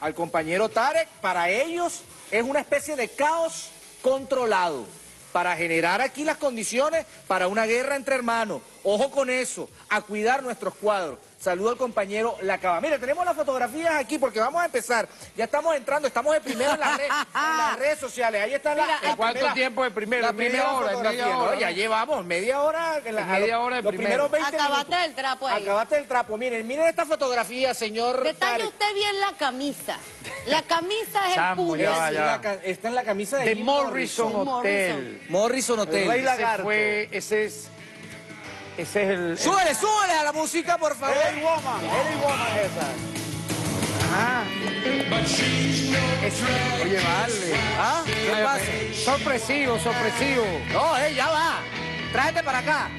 al compañero Tarek. Para ellos es una especie de caos controlado, para generar aquí las condiciones para una guerra entre hermanos. Ojo con eso, a cuidar nuestros cuadros. Saludo al compañero La Cava. Mira, tenemos las fotografías aquí porque vamos a empezar. Ya estamos entrando, estamos de primero en las redes sociales. Ahí está la... ¿En cuánto tiempo de primero? Media hora. ¿No? Ya llevamos media hora. Media hora de primero. Acabaste el trapo ahí. Acabaste el trapo. Miren esta fotografía, señor. Detalle usted bien la camisa. La camisa es el puño. Está en la camisa de Morrison Hotel. Morrison Hotel. El Rey fue, ese es el... ¡Súbele a la música, por favor! Eddie Woman esa. Ajá. Oye, vale. ¿Ah? ¿Qué pasa? Sorpresivo. No, ya va. Tráete para acá.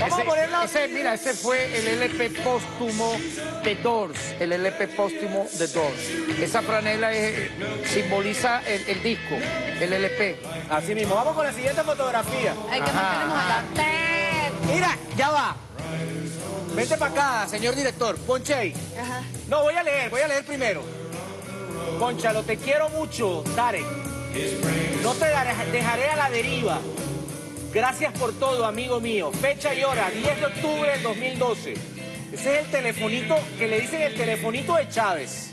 Vamos a ponerla. Mira, ese fue el LP póstumo de Doors. El LP póstumo de Doors. Esa franela simboliza el disco, el LP. Así mismo. Vamos con la siguiente fotografía. Hay que mantenernos acá. Mira, ya va. Vente para acá, señor director. Ponche ahí. Ajá. No, voy a leer primero. Pónchalo, te quiero mucho, Tarek. No te dejaré a la deriva. Gracias por todo, amigo mío. Fecha y hora, 10 de octubre del 2012. Ese es el telefonito que le dicen el telefonito de Chávez.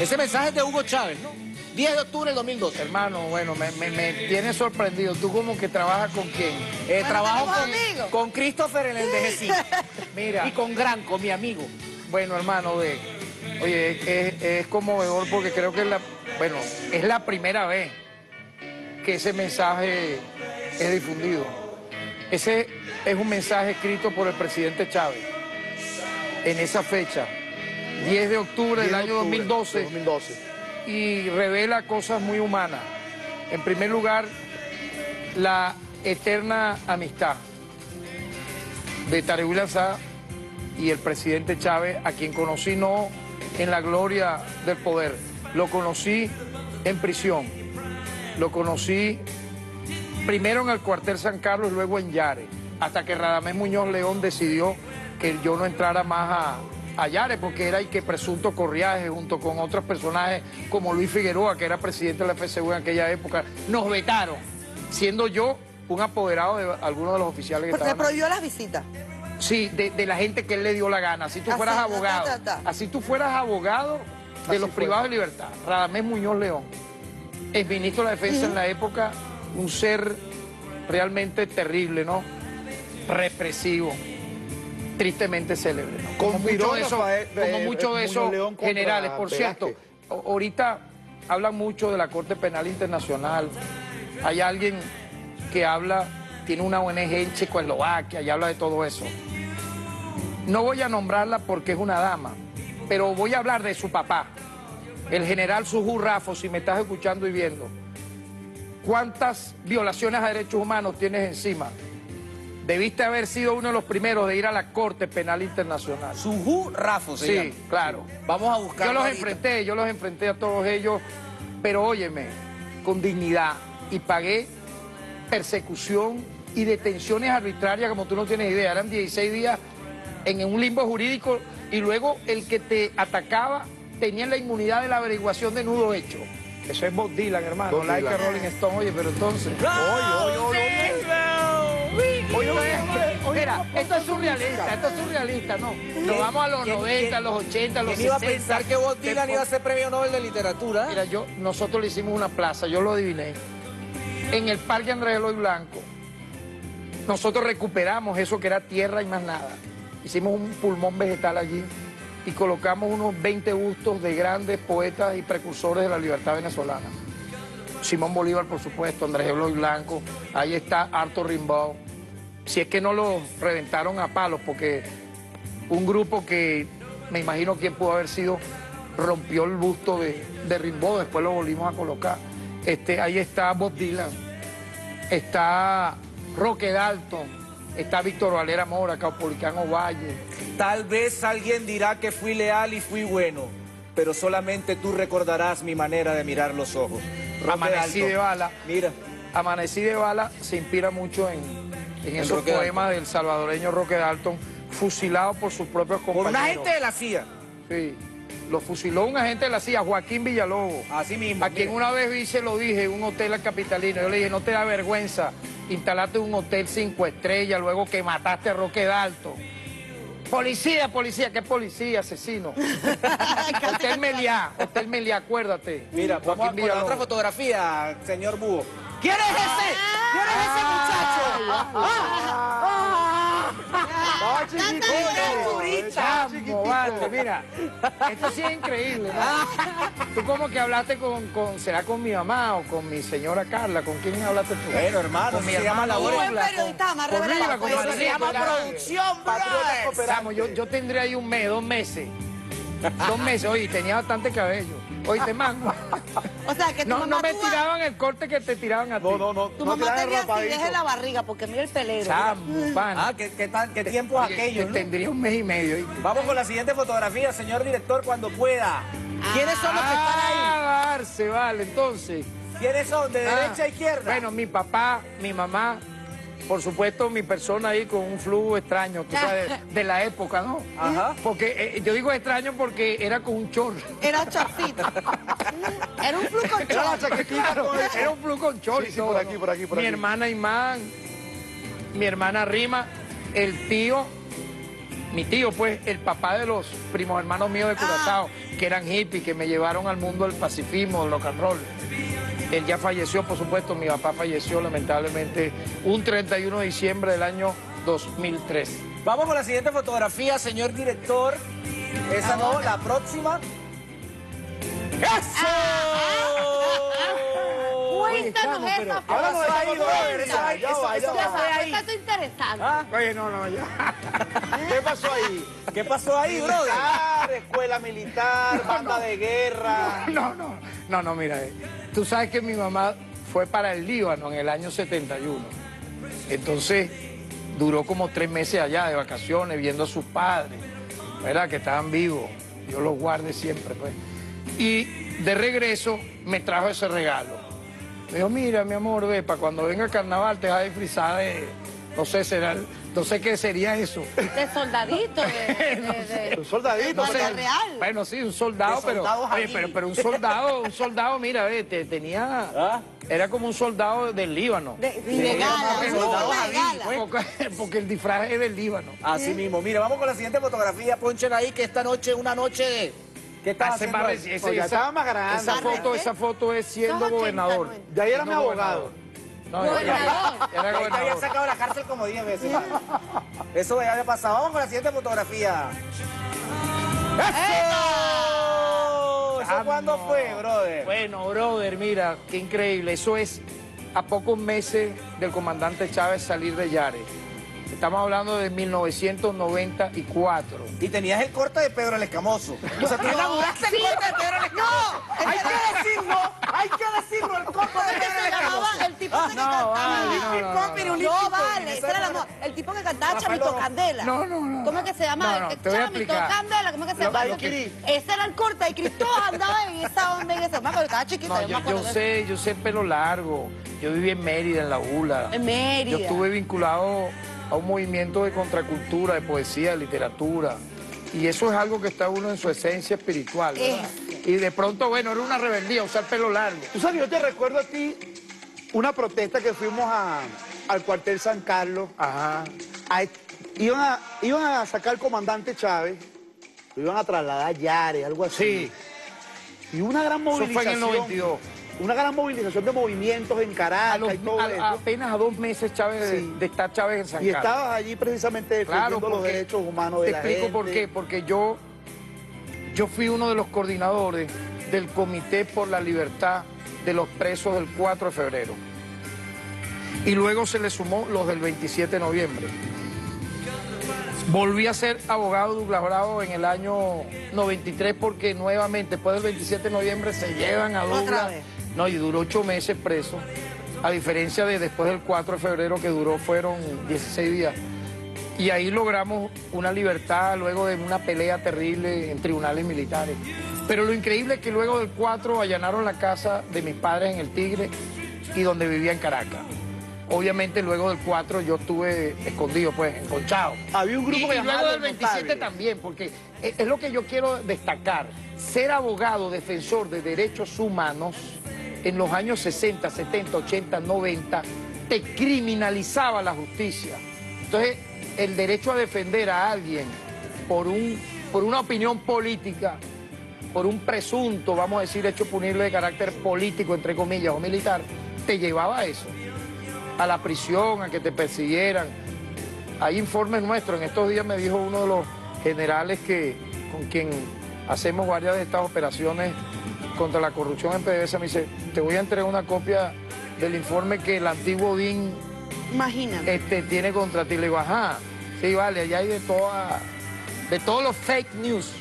Ese mensaje es de Hugo Chávez, ¿no? 10 de octubre del 2012. Hermano, bueno, me tienes sorprendido. ¿Tú como que trabajas con quién? Trabajo con Christopher en el DGC. Mira. Y con Granco, mi amigo. Bueno, hermano, oye, es conmovedor porque creo que es la primera vez que ese mensaje es difundido. Ese es un mensaje escrito por el presidente Chávez en esa fecha, 10 de octubre del año 2012. Y revela cosas muy humanas. En primer lugar, la eterna amistad de Tarek William Saab y el presidente Chávez, a quien conocí no en la gloria del poder. Lo conocí en prisión. Lo conocí primero en el cuartel San Carlos y luego en Yare, hasta que Radamés Muñoz León decidió que yo no entrara más a Yare, porque era el que presunto corriaje junto con otros personajes como Luis Figueroa, que era presidente de la FSU en aquella época. Nos vetaron, siendo yo un apoderado de algunos de los oficiales que estaban. ¿Se prohibió las visitas? Sí, de la gente que él le dio la gana. Si tú fueras abogado, así tú fueras abogado de los privados de libertad, Radamés Muñoz León. exministro de la Defensa en la época, un ser realmente terrible, ¿no? Represivo, tristemente célebre, ¿no? Como muchos de esos, generales. Por cierto, ahorita hablan mucho de la Corte Penal Internacional. Hay alguien que habla, tiene una ONG en Checoslovaquia y habla de todo eso. No voy a nombrarla porque es una dama, pero voy a hablar de su papá, el general Sujú Rafo, si me estás escuchando y viendo. ¿Cuántas violaciones a derechos humanos tienes encima? Debiste haber sido uno de los primeros de ir a la Corte Penal Internacional. Sujú Rafo, sí. Sí, claro. Vamos a buscar. Yo los enfrenté a todos ellos, pero óyeme, con dignidad, y pagué persecución y detenciones arbitrarias como tú no tienes idea. Eran 16 días en un limbo jurídico y luego el que te atacaba tenía la inmunidad de la averiguación de nudo hecho. Eso es Bob Dylan, hermano. Like a Rolling Stone, oye, pero entonces... Mira, esto es surrealista, ¿no? Nos vamos a los 90, a los 80, a los 60. ¿Quién iba a pensar que Bob Dylan iba a ser premio Nobel de literatura? Mira, nosotros le hicimos una plaza, yo lo adiviné. En el Parque Andrés Eloy Blanco, nosotros recuperamos eso que era tierra y más nada. Hicimos un pulmón vegetal allí y colocamos unos 20 bustos de grandes poetas y precursores de la libertad venezolana. Simón Bolívar, por supuesto, Andrés Eloy Blanco, ahí está Arthur Rimbaud. Si es que no lo reventaron a palos, porque un grupo que, me imagino quién pudo haber sido, rompió el busto de Rimbaud, después lo volvimos a colocar. Ahí está Bob Dylan, está Roque Dalton, está Víctor Valera Mora, Caupolicán Ovalle. Tal vez alguien dirá que fui leal y fui bueno, pero solamente tú recordarás mi manera de mirar los ojos. Roque Amanecí Dalton. De bala. Mira. Amanecí de bala se inspira mucho en esos Roque poemas Dalton. Del salvadoreño Roque Dalton, fusilado por sus propios compañeros. Por un agente de la CIA. Sí. Lo fusiló un agente de la CIA, Joaquín Villalobos. Así mismo. A quien una vez vi, se lo dije, en un hotel al capitalino. Yo le dije, no te da vergüenza instalarte un hotel 5 estrellas, luego que mataste a Roque Dalton. Policía, ¿qué policía, asesino? Hotel Meliá, acuérdate. Mira, Joaquín Villalobos. Otra fotografía, señor Búho. ¿Quién es ese? ¿Quién es ese muchacho? Mira, esto sí es increíble, ¿no? Tú como que hablaste ¿será con mi mamá o con mi señora Carla? ¿Con quién hablaste tú? Bueno, hermano, con mi hermana Laura. Se llama producción, bro. Yo tendría ahí 2 meses. 2 meses, oye, tenía bastante cabello. Oíste, Mango. O sea, que tu mamá no me tiraban el corte que te tiraban a ti. No. Tu mamá tenía acidez en la barriga, porque mira el pelero. Chamo, pan. ¿Qué tiempo es aquello? ¿No? Tendría 1 mes y medio. Vamos con la siguiente fotografía, señor director, cuando pueda. ¿Quiénes son los que están ahí? Darse, vale, entonces. ¿Quiénes son? ¿De derecha a izquierda? Bueno, mi papá, mi mamá, por supuesto, mi persona ahí con un flujo extraño, tú sabes, de la época, ¿no? Ajá. Porque yo digo extraño porque era con un chorro. Era chorcito. Era un flujo con chorro. Claro, era un flujo con chorro. Sí, sí, por aquí. Mi hermana Imán, mi hermana Rima, el tío, mi tío, pues, el papá de los primos hermanos míos de Curazao, que eran hippies, que me llevaron al mundo del pacifismo, del rock and roll. Él ya falleció, por supuesto, mi papá falleció, lamentablemente, un 31 de diciembre del año 2003. Vamos con la siguiente fotografía, señor director. Esa no, la próxima. ¡Eso! ¡Cuéntanos esa! ¡Ahora nos ha ido! ¡Eso fue ahí! ¡Está interesante! Oye, no, ya. ¿Qué pasó ahí? ¿Qué pasó ahí, brother? Escuela militar, banda de guerra. No, mira, tú sabes que mi mamá fue para el Líbano en el año 71. Entonces, duró como 3 meses allá de vacaciones, viendo a sus padres, ¿verdad? Que estaban vivos. Yo los guardé siempre, pues. Y de regreso me trajo ese regalo. Me dijo, mira, mi amor, ve, para cuando venga el carnaval te vas a disfrazar de... No sé, será... No sé qué sería eso. De soldadito. Un soldadito. Real. Bueno, sí, un soldado, pero un soldado, mira, tenía... ¿Ah? Era como un soldado del Líbano. Porque el disfraz es del Líbano. Así mismo. Mira, vamos con la siguiente fotografía. Ponchen ahí que esta noche, una noche de... ¿Qué estaba haciendo más, estaba más grande. Esa foto es siendo gobernador. Ya era mi abogado. No, gobernador. Era había sacado la cárcel como 10 veces. Eso ya había pasado. Vamos con la siguiente fotografía. ¡Eso! ¿Eso cuándo fue, brother? Bueno, brother, mira, qué increíble. Eso es a pocos meses del comandante Chávez salir de Yare. Estamos hablando de 1994. Y tenías el corte de Pedro el Escamoso. O sea, tú inauguraste el corte de Pedro el Escamoso. No, hay que decirlo, el corte de Pedro el Escamoso. El tipo que cantaba pirulito, vale, el tipo que cantaba Chamito Candela. ¿Cómo es que se llama? Chamito Candela, ¿cómo es que se llama? Ese era el corte, y Cristóbal andaba en esa onda, en esa mano, estaba chiquito. Yo sé pelo largo. Yo viví en Mérida, en la ULA. En Mérida. Yo estuve vinculado a un movimiento de contracultura, de poesía, de literatura. Y eso es algo que está uno en su esencia espiritual, ¿verdad? Y de pronto, bueno, era una rebeldía, usar pelo largo. Tú sabes, yo te recuerdo a ti una protesta que fuimos al cuartel San Carlos. Ajá. Iban a sacar al comandante Chávez, lo iban a trasladar a Yare, algo así. Sí. Y una gran movilización. Eso fue en el 92. Una gran movilización de movimientos en Caracas y todo eso. Apenas a 2 meses Chávez de estar Chávez en San Carlos. Y estabas allí precisamente defendiendo los derechos humanos de la gente. Te explico por qué. Porque yo fui uno de los coordinadores del Comité por la Libertad de los Presos del 4 de febrero. Y luego se le sumó los del 27 de noviembre. Volví a ser abogado Douglas Bravo en el año 93 porque nuevamente, después del 27 de noviembre, se llevan a Douglas. No, y duró 8 meses preso, a diferencia de después del 4 de febrero que duró, fueron 16 días. Y ahí logramos una libertad luego de una pelea terrible en tribunales militares. Pero lo increíble es que luego del 4 allanaron la casa de mis padres en el Tigre y donde vivía en Caracas. Obviamente luego del 4 yo estuve escondido, pues, enconchado. Había un grupo que llamaba luego del 27 también, porque es lo que yo quiero destacar. Ser abogado, defensor de derechos humanos, en los años 60, 70, 80, 90, te criminalizaba la justicia. Entonces, el derecho a defender a alguien por una opinión política, por un presunto, vamos a decir, hecho punible de carácter político, entre comillas, o militar, te llevaba a eso, a la prisión, a que te persiguieran. Hay informes nuestros. En estos días me dijo uno de los generales con quien hacemos varias de estas operaciones contra la corrupción en PDVSA, me dice, te voy a entregar una copia del informe que el antiguo DIN tiene contra ti. Le digo, ajá, sí, vale, allá hay de todos los fake news.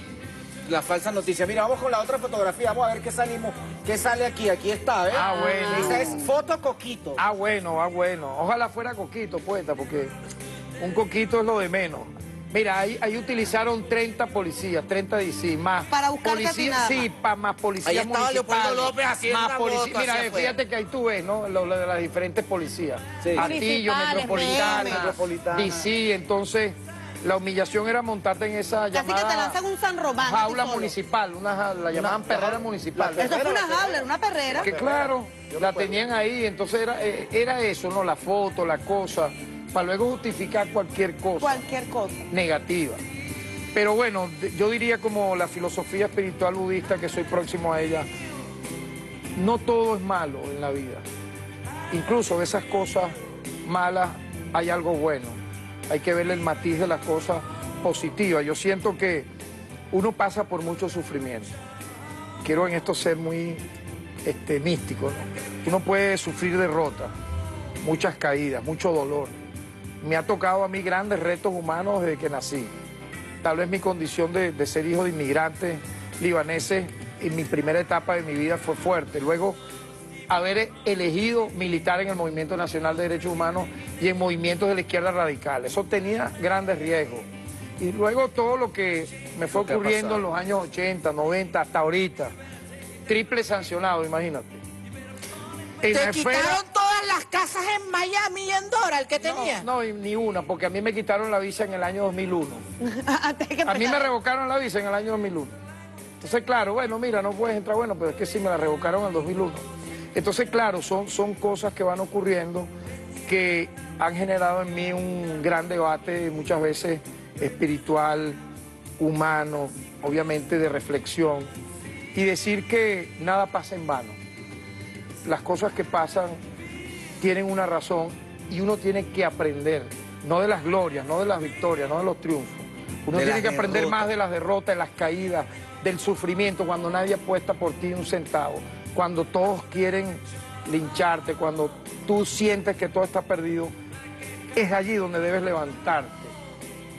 Las falsas noticias. Mira, vamos con la otra fotografía, vamos a ver qué salimos, qué sale aquí. Aquí está, ¿eh? Ah, bueno. Esa es foto Coquito. Ah, bueno, ah, bueno. Ojalá fuera Coquito, puesta, porque un Coquito es lo de menos. Mira, ahí utilizaron 30 policías, 30 DICI, más. Para buscar policías. Sí, más policías. Ahí estaba Leopoldo López haciendo más policías. Mira, fíjate que ahí tú ves, ¿no? Lo de las diferentes policías. Sí. Atillo, Metropolitana, DICI, entonces. La humillación era montarte en esa llamada... Así que te lanzan un San Román. Jaula municipal, la llamaban perrera municipal. Eso fue una jaula, una perrera. Que claro, la tenían ahí, entonces era eso, ¿no? La foto, la cosa, para luego justificar cualquier cosa. Cualquier cosa. Negativa. Pero bueno, yo diría como la filosofía espiritual budista, que soy próximo a ella, no todo es malo en la vida. Incluso de esas cosas malas hay algo bueno. Hay que verle el matiz de las cosas positivas. Yo siento que uno pasa por mucho sufrimiento. Quiero en esto ser muy místico, ¿no? Uno puede sufrir derrotas, muchas caídas, mucho dolor. Me ha tocado a mí grandes retos humanos desde que nací. Tal vez mi condición de ser hijo de inmigrantes libaneses en mi primera etapa de mi vida fue fuerte. Luego, haber elegido militar en el Movimiento Nacional de Derechos Humanos y en movimientos de la izquierda radical. Eso tenía grandes riesgos. Y luego todo lo que me fue ocurriendo en los años 80, 90, hasta ahorita. Triple sancionado, imagínate. Te quitaron todas las casas en Miami y en Dora, el que tenía. No, ni una, porque a mí me quitaron la visa en el año 2001. A mí me revocaron la visa en el año 2001. Entonces, claro, bueno, mira, no puedes entrar, bueno, pero es que sí me la revocaron en el 2001. Entonces, claro, son cosas que van ocurriendo que han generado en mí un gran debate, muchas veces espiritual, humano, obviamente de reflexión, y decir que nada pasa en vano. Las cosas que pasan tienen una razón y uno tiene que aprender, no de las glorias, no de las victorias, no de los triunfos. Uno tiene que aprender más de las derrotas, de las caídas, del sufrimiento, cuando nadie apuesta por ti un centavo, cuando todos quieren lincharte, cuando tú sientes que todo está perdido. Es allí donde debes levantarte,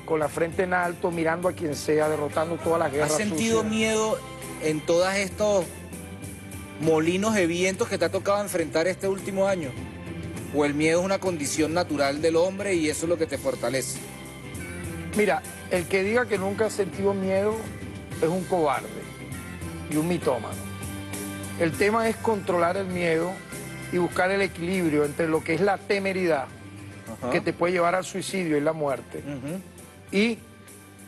con la frente en alto, mirando a quien sea, derrotando todas las guerras. ¿Has sentido miedo en todos estos molinos de vientos que te ha tocado enfrentar este último año? ¿O el miedo es una condición natural del hombre y eso es lo que te fortalece? Mira, el que diga que nunca ha sentido miedo es un cobarde y un mitómano. El tema es controlar el miedo y buscar el equilibrio entre lo que es la temeridad, ajá, que te puede llevar al suicidio y la muerte, uh-huh, y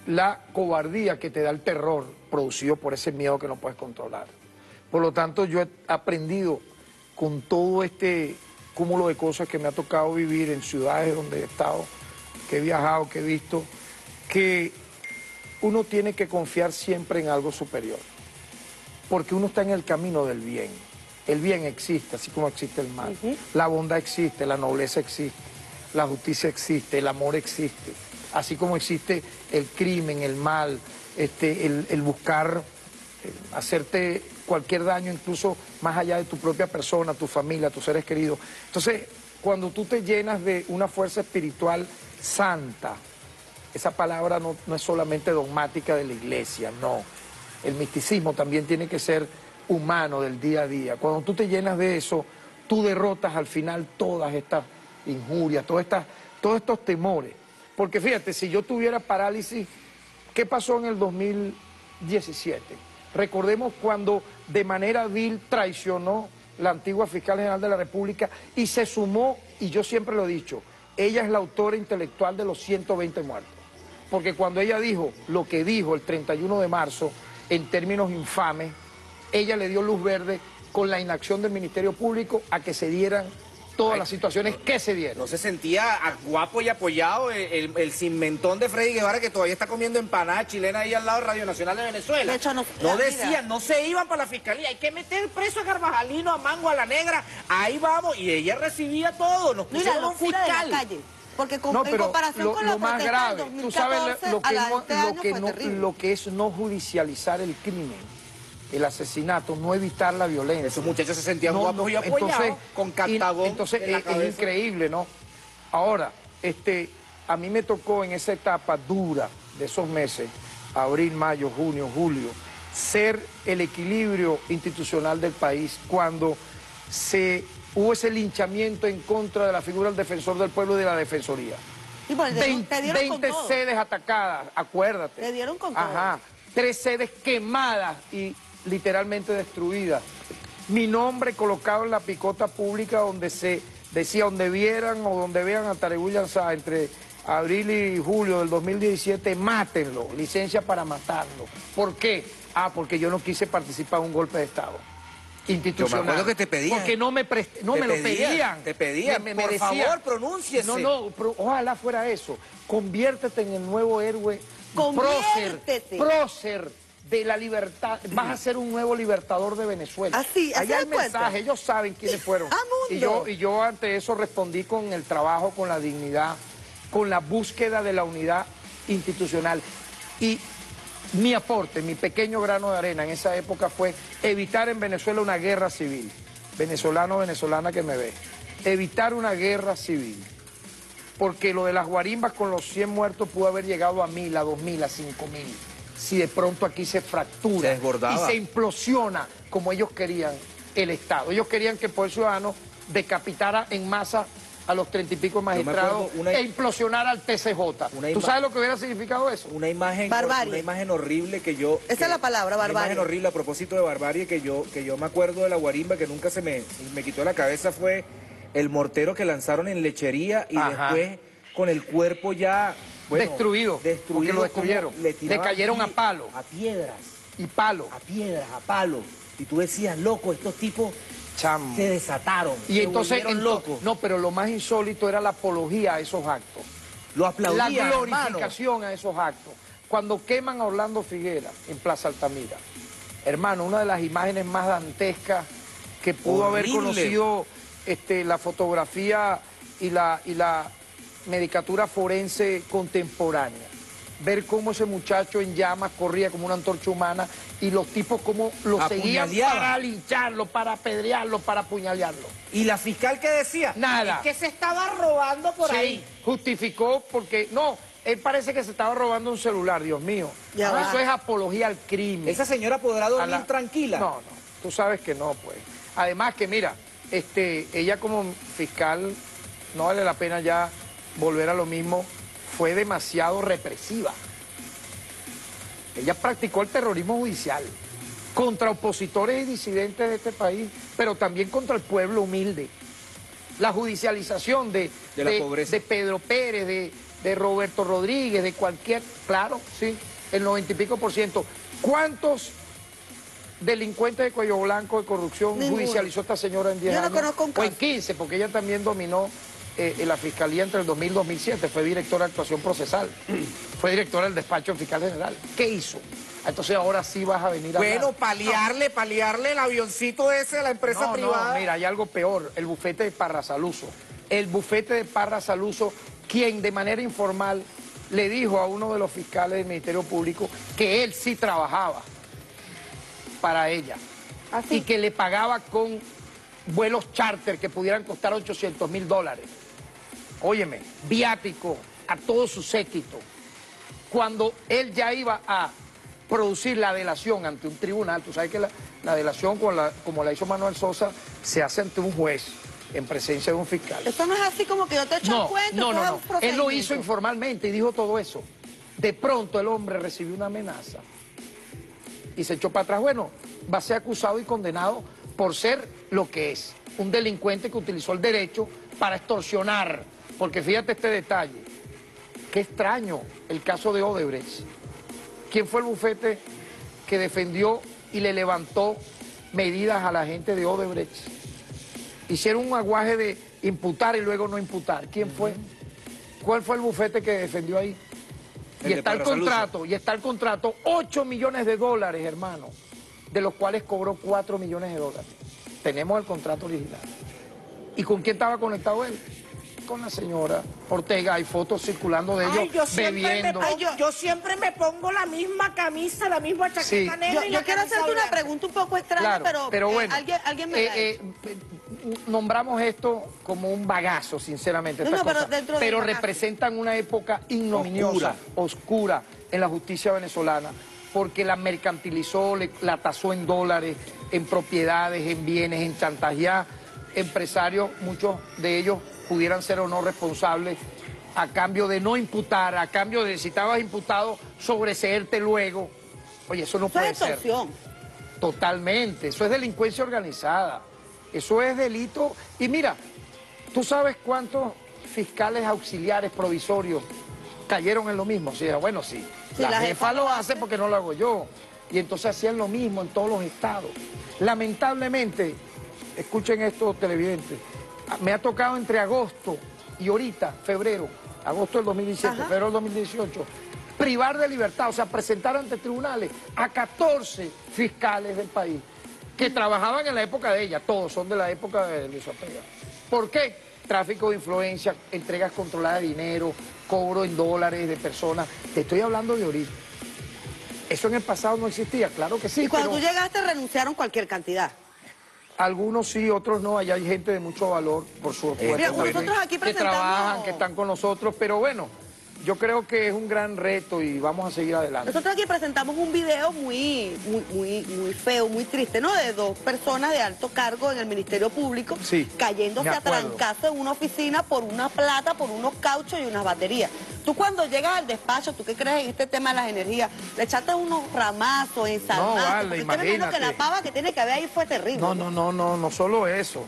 la cobardía que te da el terror producido por ese miedo que no puedes controlar. Por lo tanto, yo he aprendido con todo este cúmulo de cosas que me ha tocado vivir en ciudades donde he estado, que he viajado, que he visto, que uno tiene que confiar siempre en algo superior, porque uno está en el camino del bien. El bien existe, así como existe el mal. Uh-huh. La bondad existe, la nobleza existe, la justicia existe, el amor existe, así como existe el crimen, el mal, el buscar hacerte cualquier daño, incluso más allá de tu propia persona, tu familia, tus seres queridos. Entonces, cuando tú te llenas de una fuerza espiritual santa, esa palabra no es solamente dogmática de la iglesia, no. El misticismo también tiene que ser humano, del día a día. Cuando tú te llenas de eso, tú derrotas al final todas estas injurias, todos estos temores. Porque fíjate, si yo tuviera parálisis, ¿qué pasó en el 2017? Recordemos cuando de manera vil traicionó la antigua fiscal general de la República y se sumó, y yo siempre lo he dicho, ella es la autora intelectual de los 120 muertos. Porque cuando ella dijo lo que dijo el 31 de marzo, en términos infames, ella le dio luz verde con la inacción del Ministerio Público a que se dieran todas las situaciones que se dieron. ¿No se sentía guapo y apoyado el sinmentón de Freddy Guevara, que todavía está comiendo empanada chilena ahí al lado de Radio Nacional de Venezuela? De hecho, no decían, no se iban para la fiscalía, hay que meter preso a Carvajalino, a Mango, a la Negra, ahí vamos, y ella recibía todo, nos pusieron un fiscal. Porque en comparación con lo más grave, tú sabes lo que es no judicializar el crimen, el asesinato, no evitar la violencia. Esos muchachos se sentían guapos y apoyados con cartabón. Entonces es increíble, ¿no? Ahora, a mí me tocó en esa etapa dura de esos meses, abril, mayo, junio, julio, ser el equilibrio institucional del país cuando se... hubo ese linchamiento en contra de la figura del defensor del pueblo y de la defensoría. Y por el 20 sedes atacadas, acuérdate. Le dieron con todo. Ajá. 3 sedes quemadas y literalmente destruidas. Mi nombre colocado en la picota pública donde se decía, donde vieran o donde vean a Tarek William Saab entre abril y julio del 2017, mátenlo, licencia para matarlo. ¿Por qué? Ah, porque yo no quise participar en un golpe de Estado institucional. Yo me acuerdo que te pedían. Porque no me lo pedían. Te pedían, me por decían, favor, pronúnciese. Ojalá fuera eso. Conviértete en el nuevo héroe, prócer de la libertad. Vas a ser un nuevo libertador de Venezuela. Así, allá hay mensaje, ellos saben quiénes fueron. Y yo ante eso respondí con el trabajo, con la dignidad, con la búsqueda de la unidad institucional. Y mi aporte, mi pequeño grano de arena en esa época fue evitar en Venezuela una guerra civil. Venezolano, venezolana que me ve. Evitar una guerra civil. Porque lo de las guarimbas con los 100 muertos pudo haber llegado a 1000, a 2000, a 5000. Si de pronto aquí se fractura y se implosiona como ellos querían el Estado. Ellos querían que el pueblo ciudadano decapitara en masa a los 30 y pico magistrados e implosionar al TCJ. ¿Tú sabes lo que hubiera significado eso? Una imagen horrible que yo... Esa es la palabra, barbarie. Una imagen horrible a propósito de barbarie que yo me acuerdo de la guarimba que nunca se me quitó de la cabeza fue el mortero que lanzaron en Lechería y ajá, después con el cuerpo ya... Bueno, destruido, porque lo destruyeron. Le cayeron a palos. A piedras. Y palos. A piedras, a palos. Y tú decías, loco, estos tipos... Chamo. Se desataron, y entonces locos. No, pero lo más insólito era la apología a esos actos. Lo aplaudían, la glorificación, hermano, a esos actos. Cuando queman a Orlando Figuera en Plaza Altamira, hermano, una de las imágenes más dantescas que pudo haber conocido la fotografía y la medicatura forense contemporánea. Ver cómo ese muchacho en llamas corría como una antorcha humana y los tipos cómo lo seguían para lincharlo, para apedrearlo, para apuñalearlo. ¿Y la fiscal qué decía? Nada. Es que se estaba robando por ahí. Justificó porque... No, él parece que se estaba robando un celular, Dios mío. Ya. Eso es apología al crimen. ¿Esa señora podrá dormir tranquila? No, no. Tú sabes que no, pues. Además que, mira, ella como fiscal no vale la pena ya volver a lo mismo. Fue demasiado represiva. Ella practicó el terrorismo judicial contra opositores y disidentes de este país, pero también contra el pueblo humilde. La judicialización de Pedro Pérez, de Roberto Rodríguez, de cualquier... Claro, sí, el 90 y pico %. ¿Cuántos delincuentes de cuello blanco de corrupción judicializó esta señora en 10 años? Yo no conozco un caso. O en 15, porque ella también dominó... en la Fiscalía entre el 2000 y 2007, fue directora de actuación procesal, fue directora del despacho del fiscal general. ¿Qué hizo? Entonces ahora sí vas a venir a... Bueno, paliarle el avioncito ese de la empresa privada. No, mira, hay algo peor, el bufete de Parra Saluso. El bufete de Parra Saluso, quien de manera informal le dijo a uno de los fiscales del Ministerio Público que él sí trabajaba para ella. ¿Así? Y que le pagaba con vuelos charter que pudieran costar $800.000. Óyeme, viático a todo su séquito, cuando él ya iba a producir la delación ante un tribunal. Tú sabes que la delación, como la hizo Manuel Sosa, se hace ante un juez en presencia de un fiscal. Esto no es así como que yo te echo cuenta. No. Él lo hizo informalmente y dijo todo eso. De pronto el hombre recibió una amenaza y se echó para atrás. Bueno, va a ser acusado y condenado por ser lo que es, un delincuente que utilizó el derecho para extorsionar. Porque fíjate este detalle, qué extraño el caso de Odebrecht. ¿Quién fue el bufete que defendió y le levantó medidas a la gente de Odebrecht? Hicieron un aguaje de imputar y luego no imputar. ¿Quién fue? ¿Cuál fue el bufete que defendió ahí? Y está el contrato, $8 millones, hermano, de los cuales cobró $4 millones. Tenemos el contrato original. ¿Y con quién estaba conectado él? Con la señora Ortega. Hay fotos circulando de ellos bebiendo. Yo siempre me pongo la misma camisa, la misma chaqueta negra. Yo quiero hacerte una pregunta un poco extraña, pero bueno, alguien me la nombramos esto como un bagazo, sinceramente. Pero representan una época ignominiosa, oscura en la justicia venezolana, porque la mercantilizó, la tasó en dólares, en propiedades, en bienes, en chantajear empresarios, muchos de ellos pudieran ser o no responsables, a cambio de no imputar, a cambio de, si estabas imputado, sobreseerte luego. Oye, eso no puede ser. Eso es extorsión. Totalmente, eso es delincuencia organizada, eso es delito. Y mira, ¿tú sabes cuántos fiscales auxiliares provisorios cayeron en lo mismo? Sí, bueno, sí. La jefa lo hace porque no lo hago yo. Y entonces hacían lo mismo en todos los estados. Lamentablemente, escuchen esto, televidentes, me ha tocado entre agosto y ahorita, febrero, agosto del 2017, febrero del 2018, privar de libertad, o sea, presentar ante tribunales a 14 fiscales del país que trabajaban en la época de ella. Todos son de la época de Luisa Ortega. ¿Por qué? Tráfico de influencias, entregas controladas de dinero, cobro en dólares de personas. Te estoy hablando de ahorita. Eso en el pasado no existía, claro que sí. Y cuando tú llegaste, renunciaron cualquier cantidad. Algunos sí, otros no. Allá hay gente de mucho valor, por supuesto. Mira, nosotros aquí presentamos... Que trabajan, que están con nosotros, pero bueno, yo creo que es un gran reto y vamos a seguir adelante. Nosotros aquí presentamos un video muy feo, muy triste, ¿no? De dos personas de alto cargo en el Ministerio Público, cayéndose a trancazo en una oficina por una plata, por unos cauchos y unas baterías. Tú cuando llegas al despacho, ¿tú qué crees en este tema de las energías? Le echaste unos ramazos, ensalmazos. No, vale, imagínate. Que la pava que tiene que haber ahí fue terrible. No solo eso.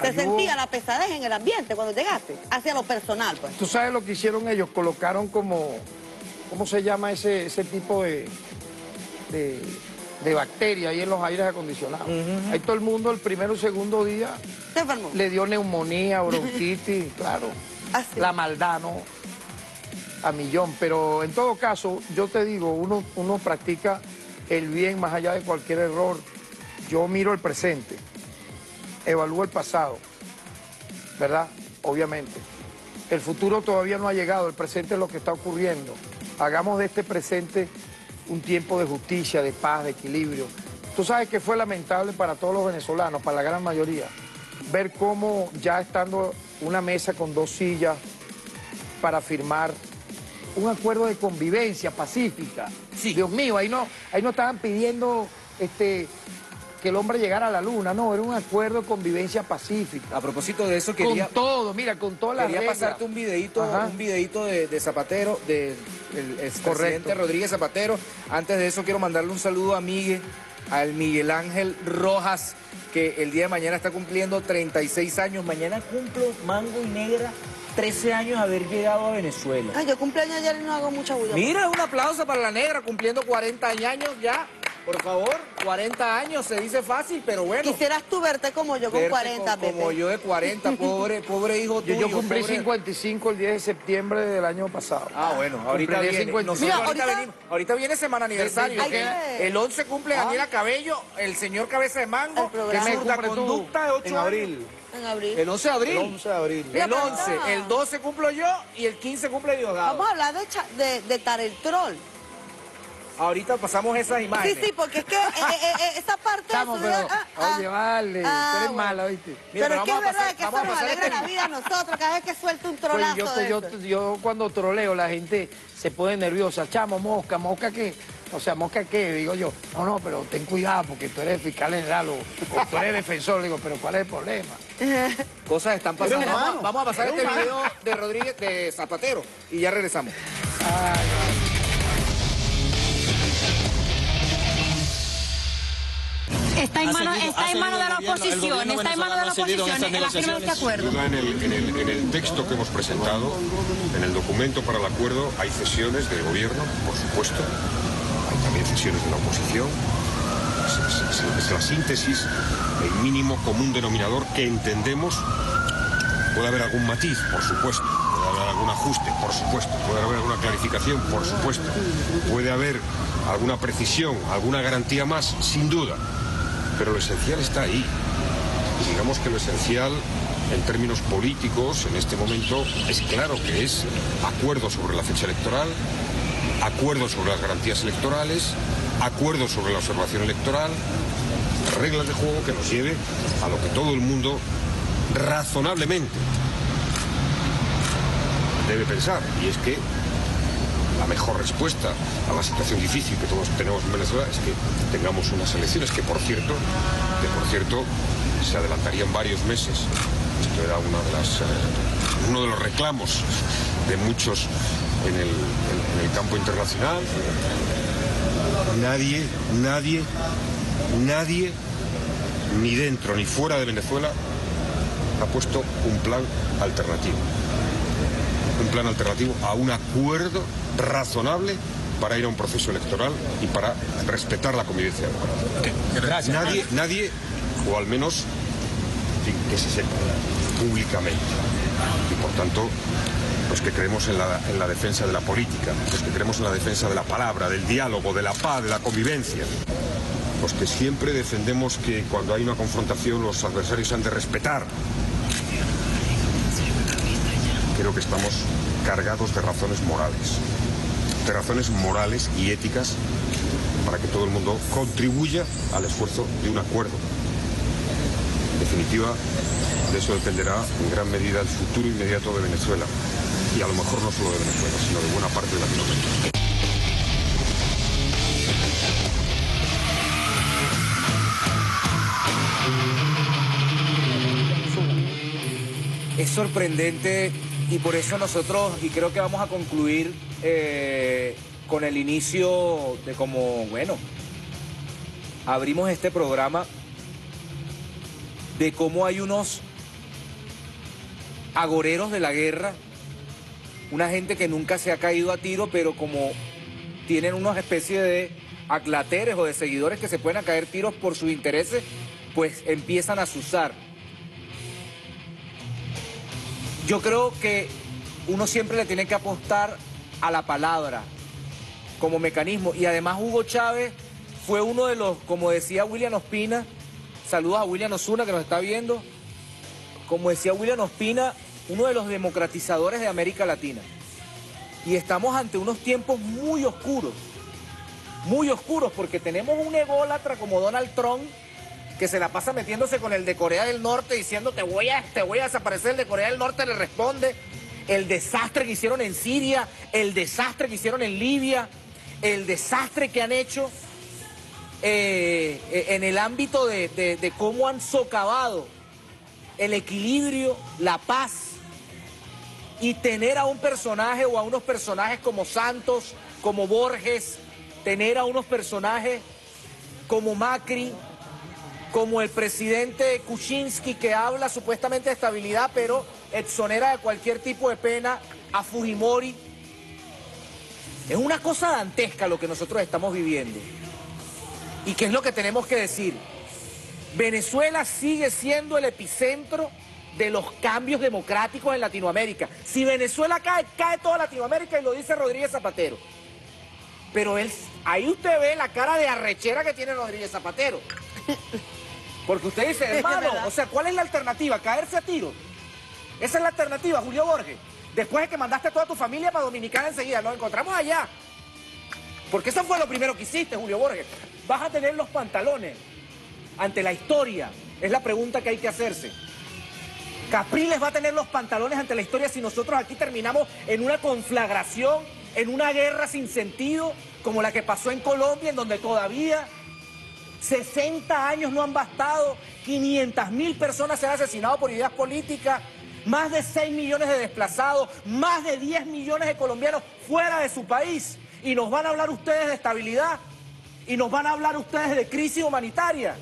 ¿Te sentía la pesadez en el ambiente cuando llegaste? Hacia lo personal, pues. ¿Tú sabes lo que hicieron ellos? Colocaron como... ¿Cómo se llama ese tipo de bacteria ahí en los aires acondicionados? Ahí todo el mundo el primero o segundo día... ¿Se enfermó? Le dio neumonía, bronquitis, claro. La maldad, ¿no? a millón. Pero en todo caso, yo te digo, uno practica el bien más allá de cualquier error. Yo miro el presente, evalúo el pasado, ¿verdad? Obviamente. El futuro todavía no ha llegado, el presente es lo que está ocurriendo. Hagamos de este presente un tiempo de justicia, de paz, de equilibrio. Tú sabes que fue lamentable para todos los venezolanos, para la gran mayoría, ver cómo ya estando una mesa con dos sillas para firmar un acuerdo de convivencia pacífica. Sí. Dios mío, ahí no estaban pidiendo que el hombre llegara a la luna, no, era un acuerdo de convivencia pacífica. A propósito de eso quería... Con todo, mira, con todas las reglas. Quería pasarte un videíto de Zapatero, del presidente Rodríguez Zapatero. Antes de eso quiero mandarle un saludo a Miguel, al Miguel Ángel Rojas, que el día de mañana está cumpliendo 36 años. Mañana cumplo, Mango y Negra, 13 años haber llegado a Venezuela. Ay, yo cumpleaños ayer y no hago mucha bulla. Mira, un aplauso para la Negra, cumpliendo 40 años ya. Por favor, 40 años, se dice fácil, pero bueno. Quisieras tú verte como yo con 40, Pepe. Como yo de 40, pobre hijo tuyo. Yo cumplí pobre... 55 el 10 de septiembre del año pasado. Ah, bueno, ahorita viene. Mira, ahorita viene semana aniversario. El 11 cumple Daniela Cabello, el señor Cabeza de Mango, Zurda Konducta de 8 en abril. En abril. El 11 de abril. El 11 de abril. El 11, el 12 cumplo yo y el 15 cumple Diosdado. Vamos a hablar de Tarek Troll. Ahorita pasamos esas imágenes. Sí, sí, porque es que esa parte de su vida... Oye, vale, tú eres mala, ¿viste? Mira, pero es que es verdad que eso nos alegra la vida a nosotros, cada vez que suelto un trolazo. Pues yo cuando troleo, la gente se pone nerviosa. Chamo, mosca qué. O sea, mosca qué, digo yo. No, pero ten cuidado porque tú eres fiscal general o tú eres defensor. Digo, pero ¿cuál es el problema? Cosas están pasando. Vamos a pasar este video de Rodríguez, de Zapatero, y ya regresamos. Ay, Está en mano de la oposición, está en mano de la oposición en la firma de este acuerdo. En el texto que hemos presentado, en el documento para el acuerdo, hay cesiones del gobierno, por supuesto, hay también cesiones de la oposición. Es la síntesis, el mínimo común denominador que entendemos. Puede haber algún matiz, por supuesto, puede haber algún ajuste, por supuesto, puede haber alguna clarificación, por supuesto, puede haber alguna precisión, alguna garantía más, sin duda. Pero lo esencial está ahí. Digamos que lo esencial, en términos políticos, en este momento, es claro que es acuerdo sobre la fecha electoral, acuerdo sobre las garantías electorales, acuerdo sobre la observación electoral, reglas de juego que nos lleve a lo que todo el mundo razonablemente debe pensar, y es que la mejor respuesta a la situación difícil que todos tenemos en Venezuela es que tengamos unas elecciones que, por cierto, se adelantarían varios meses. Esto era uno de los reclamos de muchos en el campo internacional. Nadie, ni dentro ni fuera de Venezuela, ha puesto un plan alternativo. Un plan alternativo a un acuerdo razonable para ir a un proceso electoral y para respetar la convivencia democrática. Nadie, o al menos que se sepa públicamente. Y por tanto, los que creemos en la defensa de la política, los que creemos en la defensa de la palabra, del diálogo, de la paz, de la convivencia, los que siempre defendemos que cuando hay una confrontación los adversarios han de respetar, creo que estamos cargados de razones morales y éticas para que todo el mundo contribuya al esfuerzo de un acuerdo. En definitiva, de eso dependerá en gran medida el futuro inmediato de Venezuela, y a lo mejor no solo de Venezuela, sino de buena parte de Latinoamérica. Es sorprendente, y por eso nosotros, y creo que vamos a concluir con el inicio de como, bueno, abrimos este programa, de cómo hay unos agoreros de la guerra, una gente que nunca se ha caído a tiro, pero como tienen una especie de aclateres o de seguidores que se pueden caer tiros por sus intereses, pues empiezan a azuzar. Yo creo que uno siempre le tiene que apostar a la palabra como mecanismo. Y además Hugo Chávez fue uno de los, como decía William Ospina, saludos a William Osuna que nos está viendo, como decía William Ospina, uno de los democratizadores de América Latina. Y estamos ante unos tiempos muy oscuros porque tenemos un ególatra como Donald Trump que se la pasa metiéndose con el de Corea del Norte diciendo te voy a desaparecer, el de Corea del Norte le responde el desastre que hicieron en Siria, el desastre que hicieron en Libia, el desastre que han hecho en el ámbito de cómo han socavado el equilibrio, la paz, y tener a un personaje o a unos personajes como Santos, como Borges, tener a unos personajes como Macri, como el presidente Kuczynski, que habla supuestamente de estabilidad, pero exonera de cualquier tipo de pena a Fujimori. Es una cosa dantesca lo que nosotros estamos viviendo. ¿Y qué es lo que tenemos que decir? Venezuela sigue siendo el epicentro de los cambios democráticos en Latinoamérica. Si Venezuela cae, cae toda Latinoamérica, y lo dice Rodríguez Zapatero. Pero él, ahí usted ve la cara de arrechera que tiene Rodríguez Zapatero. Porque usted dice, hermano, o sea, ¿cuál es la alternativa? ¿Caerse a tiro? Esa es la alternativa, Julio Borges. Después de que mandaste a toda tu familia para Dominicana enseguida, nos encontramos allá. Porque eso fue lo primero que hiciste, Julio Borges. ¿Vas a tener los pantalones ante la historia? Es la pregunta que hay que hacerse. Capriles va a tener los pantalones ante la historia si nosotros aquí terminamos en una conflagración, en una guerra sin sentido, como la que pasó en Colombia, en donde todavía 60 años no han bastado, 500.000 personas se han asesinado por ideas políticas, más de 6 millones de desplazados, más de 10 millones de colombianos fuera de su país. Y nos van a hablar ustedes de estabilidad, y nos van a hablar ustedes de crisis humanitaria,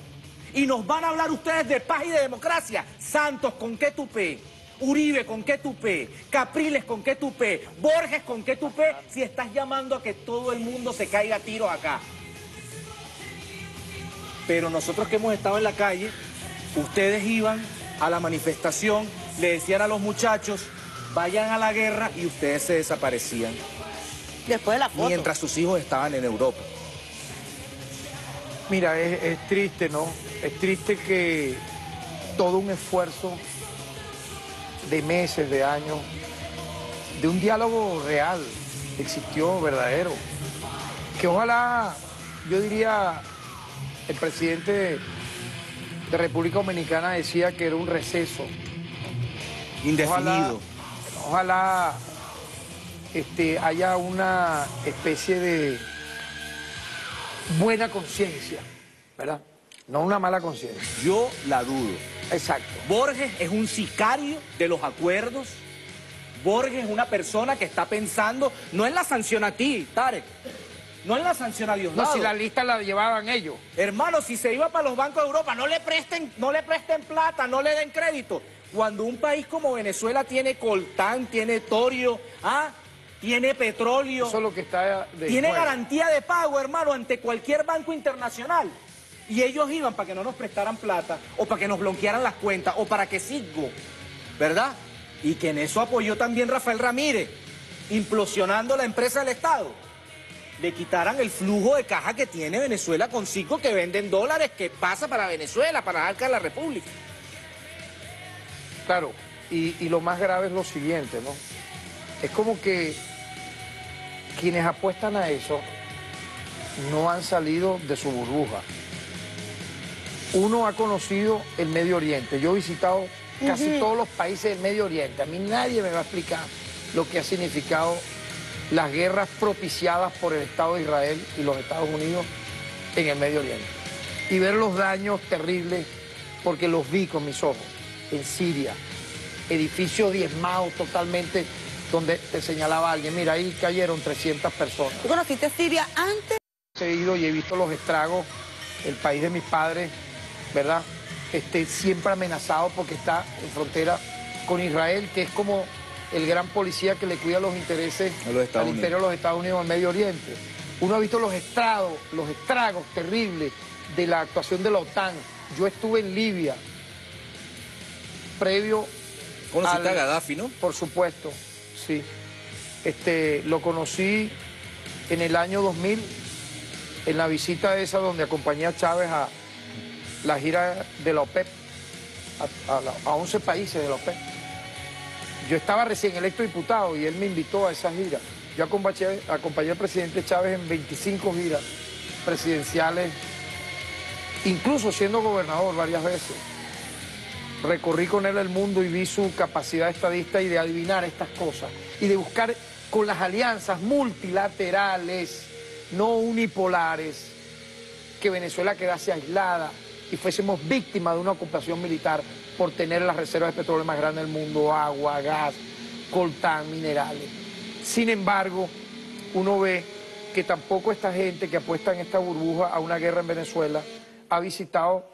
y nos van a hablar ustedes de paz y de democracia. Santos, ¿con qué tupé? Uribe, ¿con qué tupé? Capriles, ¿con qué tupé? Borges, ¿con qué tupé? Si estás llamando a que todo el mundo se caiga a tiros acá. Pero nosotros que hemos estado en la calle, ustedes iban a la manifestación, le decían a los muchachos, vayan a la guerra, y ustedes se desaparecían. Después de la foto. Mientras sus hijos estaban en Europa. Mira, es triste, ¿no? Es triste que todo un esfuerzo de meses, de años, de un diálogo real, existió, verdadero, que ojalá, yo diría, el presidente de República Dominicana decía que era un receso indefinido. Ojalá haya una especie de buena conciencia, ¿verdad? No una mala conciencia. Yo la dudo. Exacto. Borges es un sicario de los acuerdos. Borges es una persona que está pensando, no en la sanción a ti, Tarek, no en la sanción a Diosdado. No, si la lista la llevaban ellos. Hermano, si se iba para los bancos de Europa, no le presten plata, no le den crédito. Cuando un país como Venezuela tiene coltán, tiene torio, ¿ah?, tiene petróleo. Eso es lo que está de tiene fuera. Garantía de pago, hermano, ante cualquier banco internacional. Y ellos iban para que no nos prestaran plata, o para que nos bloquearan las cuentas, o para que CITGO, ¿verdad? Y que en eso apoyó también Rafael Ramírez, implosionando la empresa del Estado. Le quitaran el flujo de caja que tiene Venezuela con CITGO, que venden dólares, que pasa para Venezuela, para acá en la República. Claro, y lo más grave es lo siguiente, ¿no? Es como que quienes apuestan a eso no han salido de su burbuja. Uno ha conocido el Medio Oriente. Yo he visitado casi todos los países del Medio Oriente. A mí nadie me va a explicar lo que ha significado las guerras propiciadas por el Estado de Israel y los Estados Unidos en el Medio Oriente. Y ver los daños terribles, porque los vi con mis ojos, en Siria. Edificios diezmados totalmente, donde te señalaba alguien, mira, ahí cayeron 300 personas. ¿Tú conociste Siria antes? He ido y he visto los estragos, el país de mis padres, ¿verdad? Siempre amenazado porque está en frontera con Israel, que es como el gran policía que le cuida los intereses al interior de los Estados Unidos, al Medio Oriente. Uno ha visto los estragos terribles de la actuación de la OTAN. Yo estuve en Libia, previo a Gaddafi, ¿no? Por supuesto, sí. lo conocí en el año 2000, en la visita esa donde acompañé a Chávez a la gira de la OPEP, a 11 países de la OPEP. Yo estaba recién electo diputado y él me invitó a esa gira. Yo acompañé al presidente Chávez en 25 giras presidenciales, incluso siendo gobernador varias veces. Recorrí con él el mundo y vi su capacidad estadista y de adivinar estas cosas y de buscar con las alianzas multilaterales, no unipolares, que Venezuela quedase aislada y fuésemos víctimas de una ocupación militar por tener las reservas de petróleo más grandes del mundo, agua, gas, coltán, minerales. Sin embargo, uno ve que tampoco esta gente que apuesta en esta burbuja a una guerra en Venezuela ha visitado,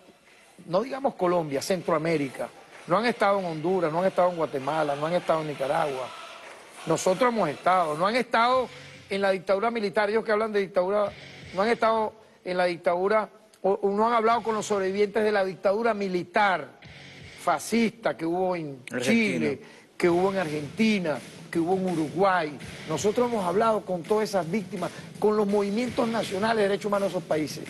no digamos Colombia, Centroamérica. No han estado en Honduras, no han estado en Guatemala, no han estado en Nicaragua. Nosotros hemos estado, no han estado en la dictadura militar. Ellos que hablan de dictadura, no han estado en la dictadura, o no han hablado con los sobrevivientes de la dictadura militar fascista que hubo en Chile, que hubo en Argentina, que hubo en Uruguay. Nosotros hemos hablado con todas esas víctimas, con los movimientos nacionales de derechos humanos de esos países.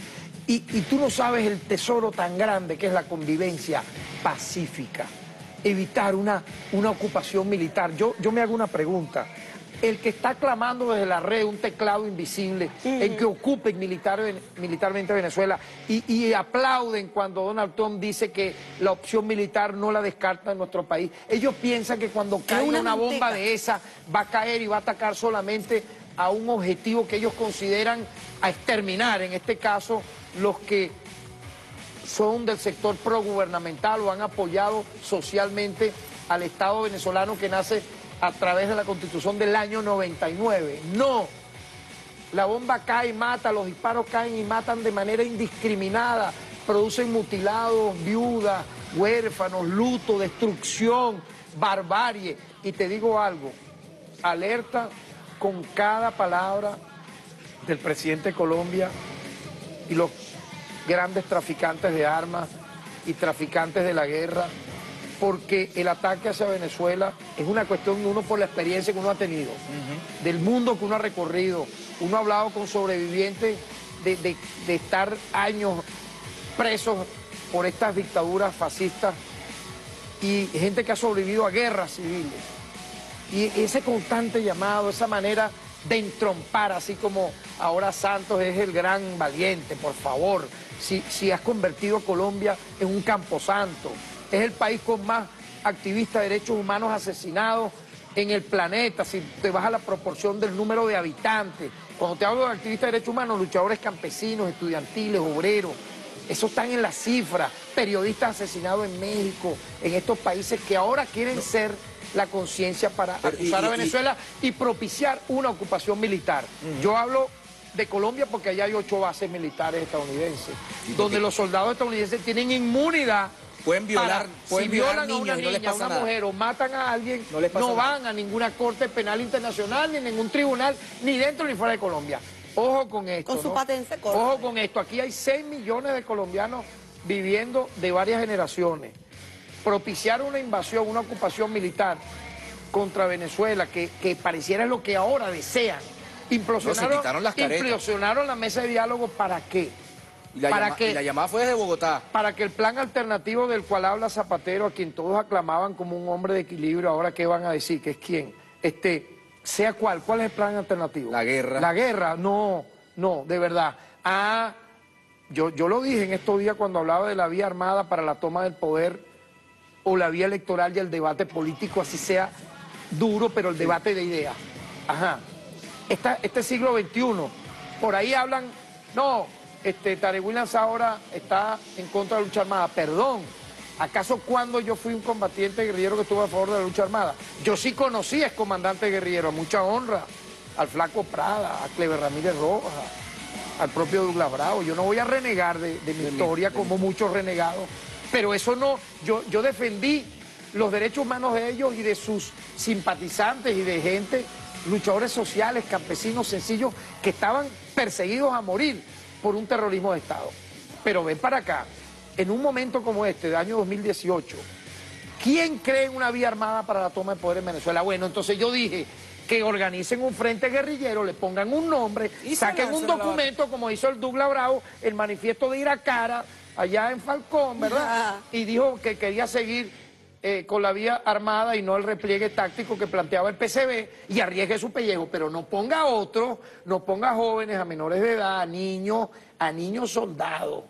Y tú no sabes el tesoro tan grande que es la convivencia pacífica. Evitar una ocupación militar. Yo me hago una pregunta. El que está clamando desde la red un teclado invisible en que ocupen militarmente Venezuela y aplauden cuando Donald Trump dice que la opción militar no la descarta en nuestro país. Ellos piensan que cuando caiga una bomba de esa va a caer y va a atacar solamente a un objetivo que ellos consideran a exterminar, en este caso los que son del sector progubernamental o han apoyado socialmente al Estado venezolano que nace a través de la Constitución del año 99. No, la bomba cae y mata, los disparos caen y matan de manera indiscriminada, producen mutilados, viudas, huérfanos, luto, destrucción, barbarie. Y te digo algo, alerta con cada palabra del presidente de Colombia y los grandes traficantes de armas y traficantes de la guerra, porque el ataque hacia Venezuela es una cuestión de uno por la experiencia que uno ha tenido, del mundo que uno ha recorrido. Uno ha hablado con sobrevivientes de estar años presos por estas dictaduras fascistas y gente que ha sobrevivido a guerras civiles. Y ese constante llamado, esa manera de entrompar, así como ahora Santos es el gran valiente, por favor. Si has convertido a Colombia en un camposanto, es el país con más activistas de derechos humanos asesinados en el planeta, si te vas a la proporción del número de habitantes. Cuando te hablo de activistas de derechos humanos, luchadores campesinos, estudiantiles, obreros, eso están en las cifras. Periodistas asesinados en México, en estos países que ahora quieren ser la conciencia para acusar a Venezuela y propiciar una ocupación militar. Yo hablo de Colombia porque allá hay 8 bases militares estadounidenses, donde los soldados estadounidenses tienen inmunidad. Pueden violar, si violan niños, a una niña, no les pasa a una mujer o matan a alguien, no van a ninguna corte penal internacional, ni ningún tribunal, ni dentro ni fuera de Colombia. Ojo con esto. Con su patente corta. Ojo con esto. Aquí hay 6 millones de colombianos viviendo de varias generaciones. Propiciar una invasión, una ocupación militar contra Venezuela, que pareciera lo que ahora desean. Implosionaron la mesa de diálogo, ¿para qué? Y la llamada fue desde Bogotá. Para que el plan alternativo del cual habla Zapatero, a quien todos aclamaban como un hombre de equilibrio, ahora qué van a decir, que es quién, sea cuál. ¿Cuál es el plan alternativo? La guerra. La guerra, no, de verdad. Yo lo dije en estos días cuando hablaba de la vía armada para la toma del poder, o la vía electoral y el debate político, así sea duro, pero el debate de ideas. Este siglo XXI, por ahí hablan, no, Tarek William Saab ahora está en contra de la lucha armada. Perdón, ¿acaso cuando yo fui un combatiente guerrillero que estuvo a favor de la lucha armada? Yo sí conocí a excomandante guerrillero, a mucha honra, al flaco Prada, a Clever Ramírez Rojas, al propio Douglas Bravo. Yo no voy a renegar de mi historia como muchos renegados. Pero eso no, yo defendí los derechos humanos de ellos y de sus simpatizantes y de gente, luchadores sociales, campesinos sencillos, que estaban perseguidos a morir por un terrorismo de Estado. Pero ven para acá, en un momento como este, del año 2018, ¿quién cree en una vía armada para la toma de poder en Venezuela? Bueno, entonces yo dije, que organicen un frente guerrillero, le pongan un nombre, y saquen un documento como hizo el Douglas Bravo, el manifiesto de Iracara, allá en Falcón, ¿verdad? Y dijo que quería seguir con la vía armada y no el repliegue táctico que planteaba el PCB, y arriesgue su pellejo, pero no ponga a otros, no ponga a jóvenes, a menores de edad, a niños soldados,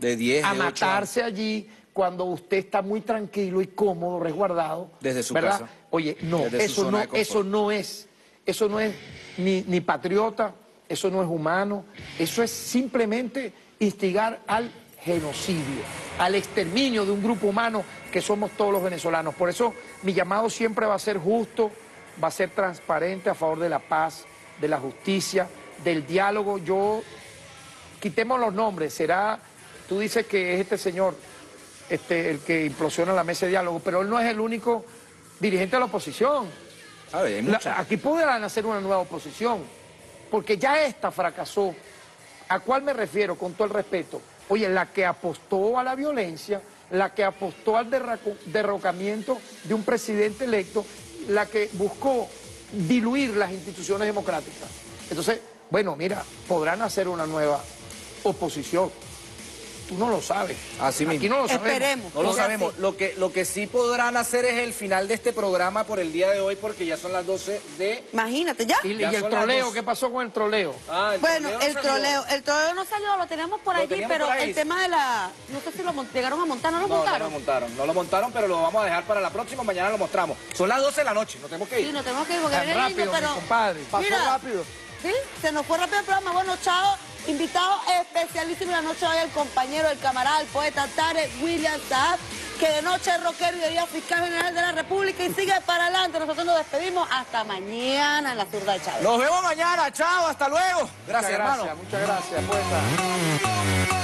de 10, a matarse allí cuando usted está muy tranquilo y cómodo, resguardado. Desde su casa. Oye, no, eso no es ni patriota, eso no es humano, eso es simplemente instigar al genocidio, al exterminio de un grupo humano que somos todos los venezolanos. Por eso mi llamado siempre va a ser justo, va a ser transparente, a favor de la paz, de la justicia, del diálogo. Yo, quitemos los nombres, será, tú dices que es este señor el que implosiona la mesa de diálogo, pero él no es el único dirigente de la oposición. Aquí podrán hacer una nueva oposición, porque ya esta fracasó. ¿A cuál me refiero? Con todo el respeto. Oye, la que apostó a la violencia, la que apostó al derrocamiento de un presidente electo, la que buscó diluir las instituciones democráticas. Entonces, bueno, mira, podrán hacer una nueva oposición. Tú no lo sabes. Así mismo. Aquí no lo sabemos. Esperemos. No lo sabemos. Lo que sí podrán hacer es el final de este programa por el día de hoy, porque ya son las 12 de... Imagínate, ¿ya? ¿Y el troleo? ¿Qué pasó con el troleo? Bueno, el troleo no salió, lo teníamos por allí, pero el tema de la... No sé si lo llegaron a montar, ¿no lo montaron? No lo montaron, pero lo vamos a dejar para la próxima, mañana lo mostramos. Son las 12 de la noche, nos tenemos que ir. Sí, nos tenemos que ir, porque viene el niño, pero... compadre, pasó rápido. Sí, se nos fue rápido el programa. Bueno, chao. Invitado especialísimo la noche hoy, el compañero, el camarada, el poeta Tarek William Saab, que de noche es rockero y de día fiscal general de la República, y sigue para adelante. Nosotros nos despedimos hasta mañana en la Zurda de Chávez. Nos vemos mañana, chao, hasta luego. Gracias, muchas gracias, hermano. Muchas gracias, poeta.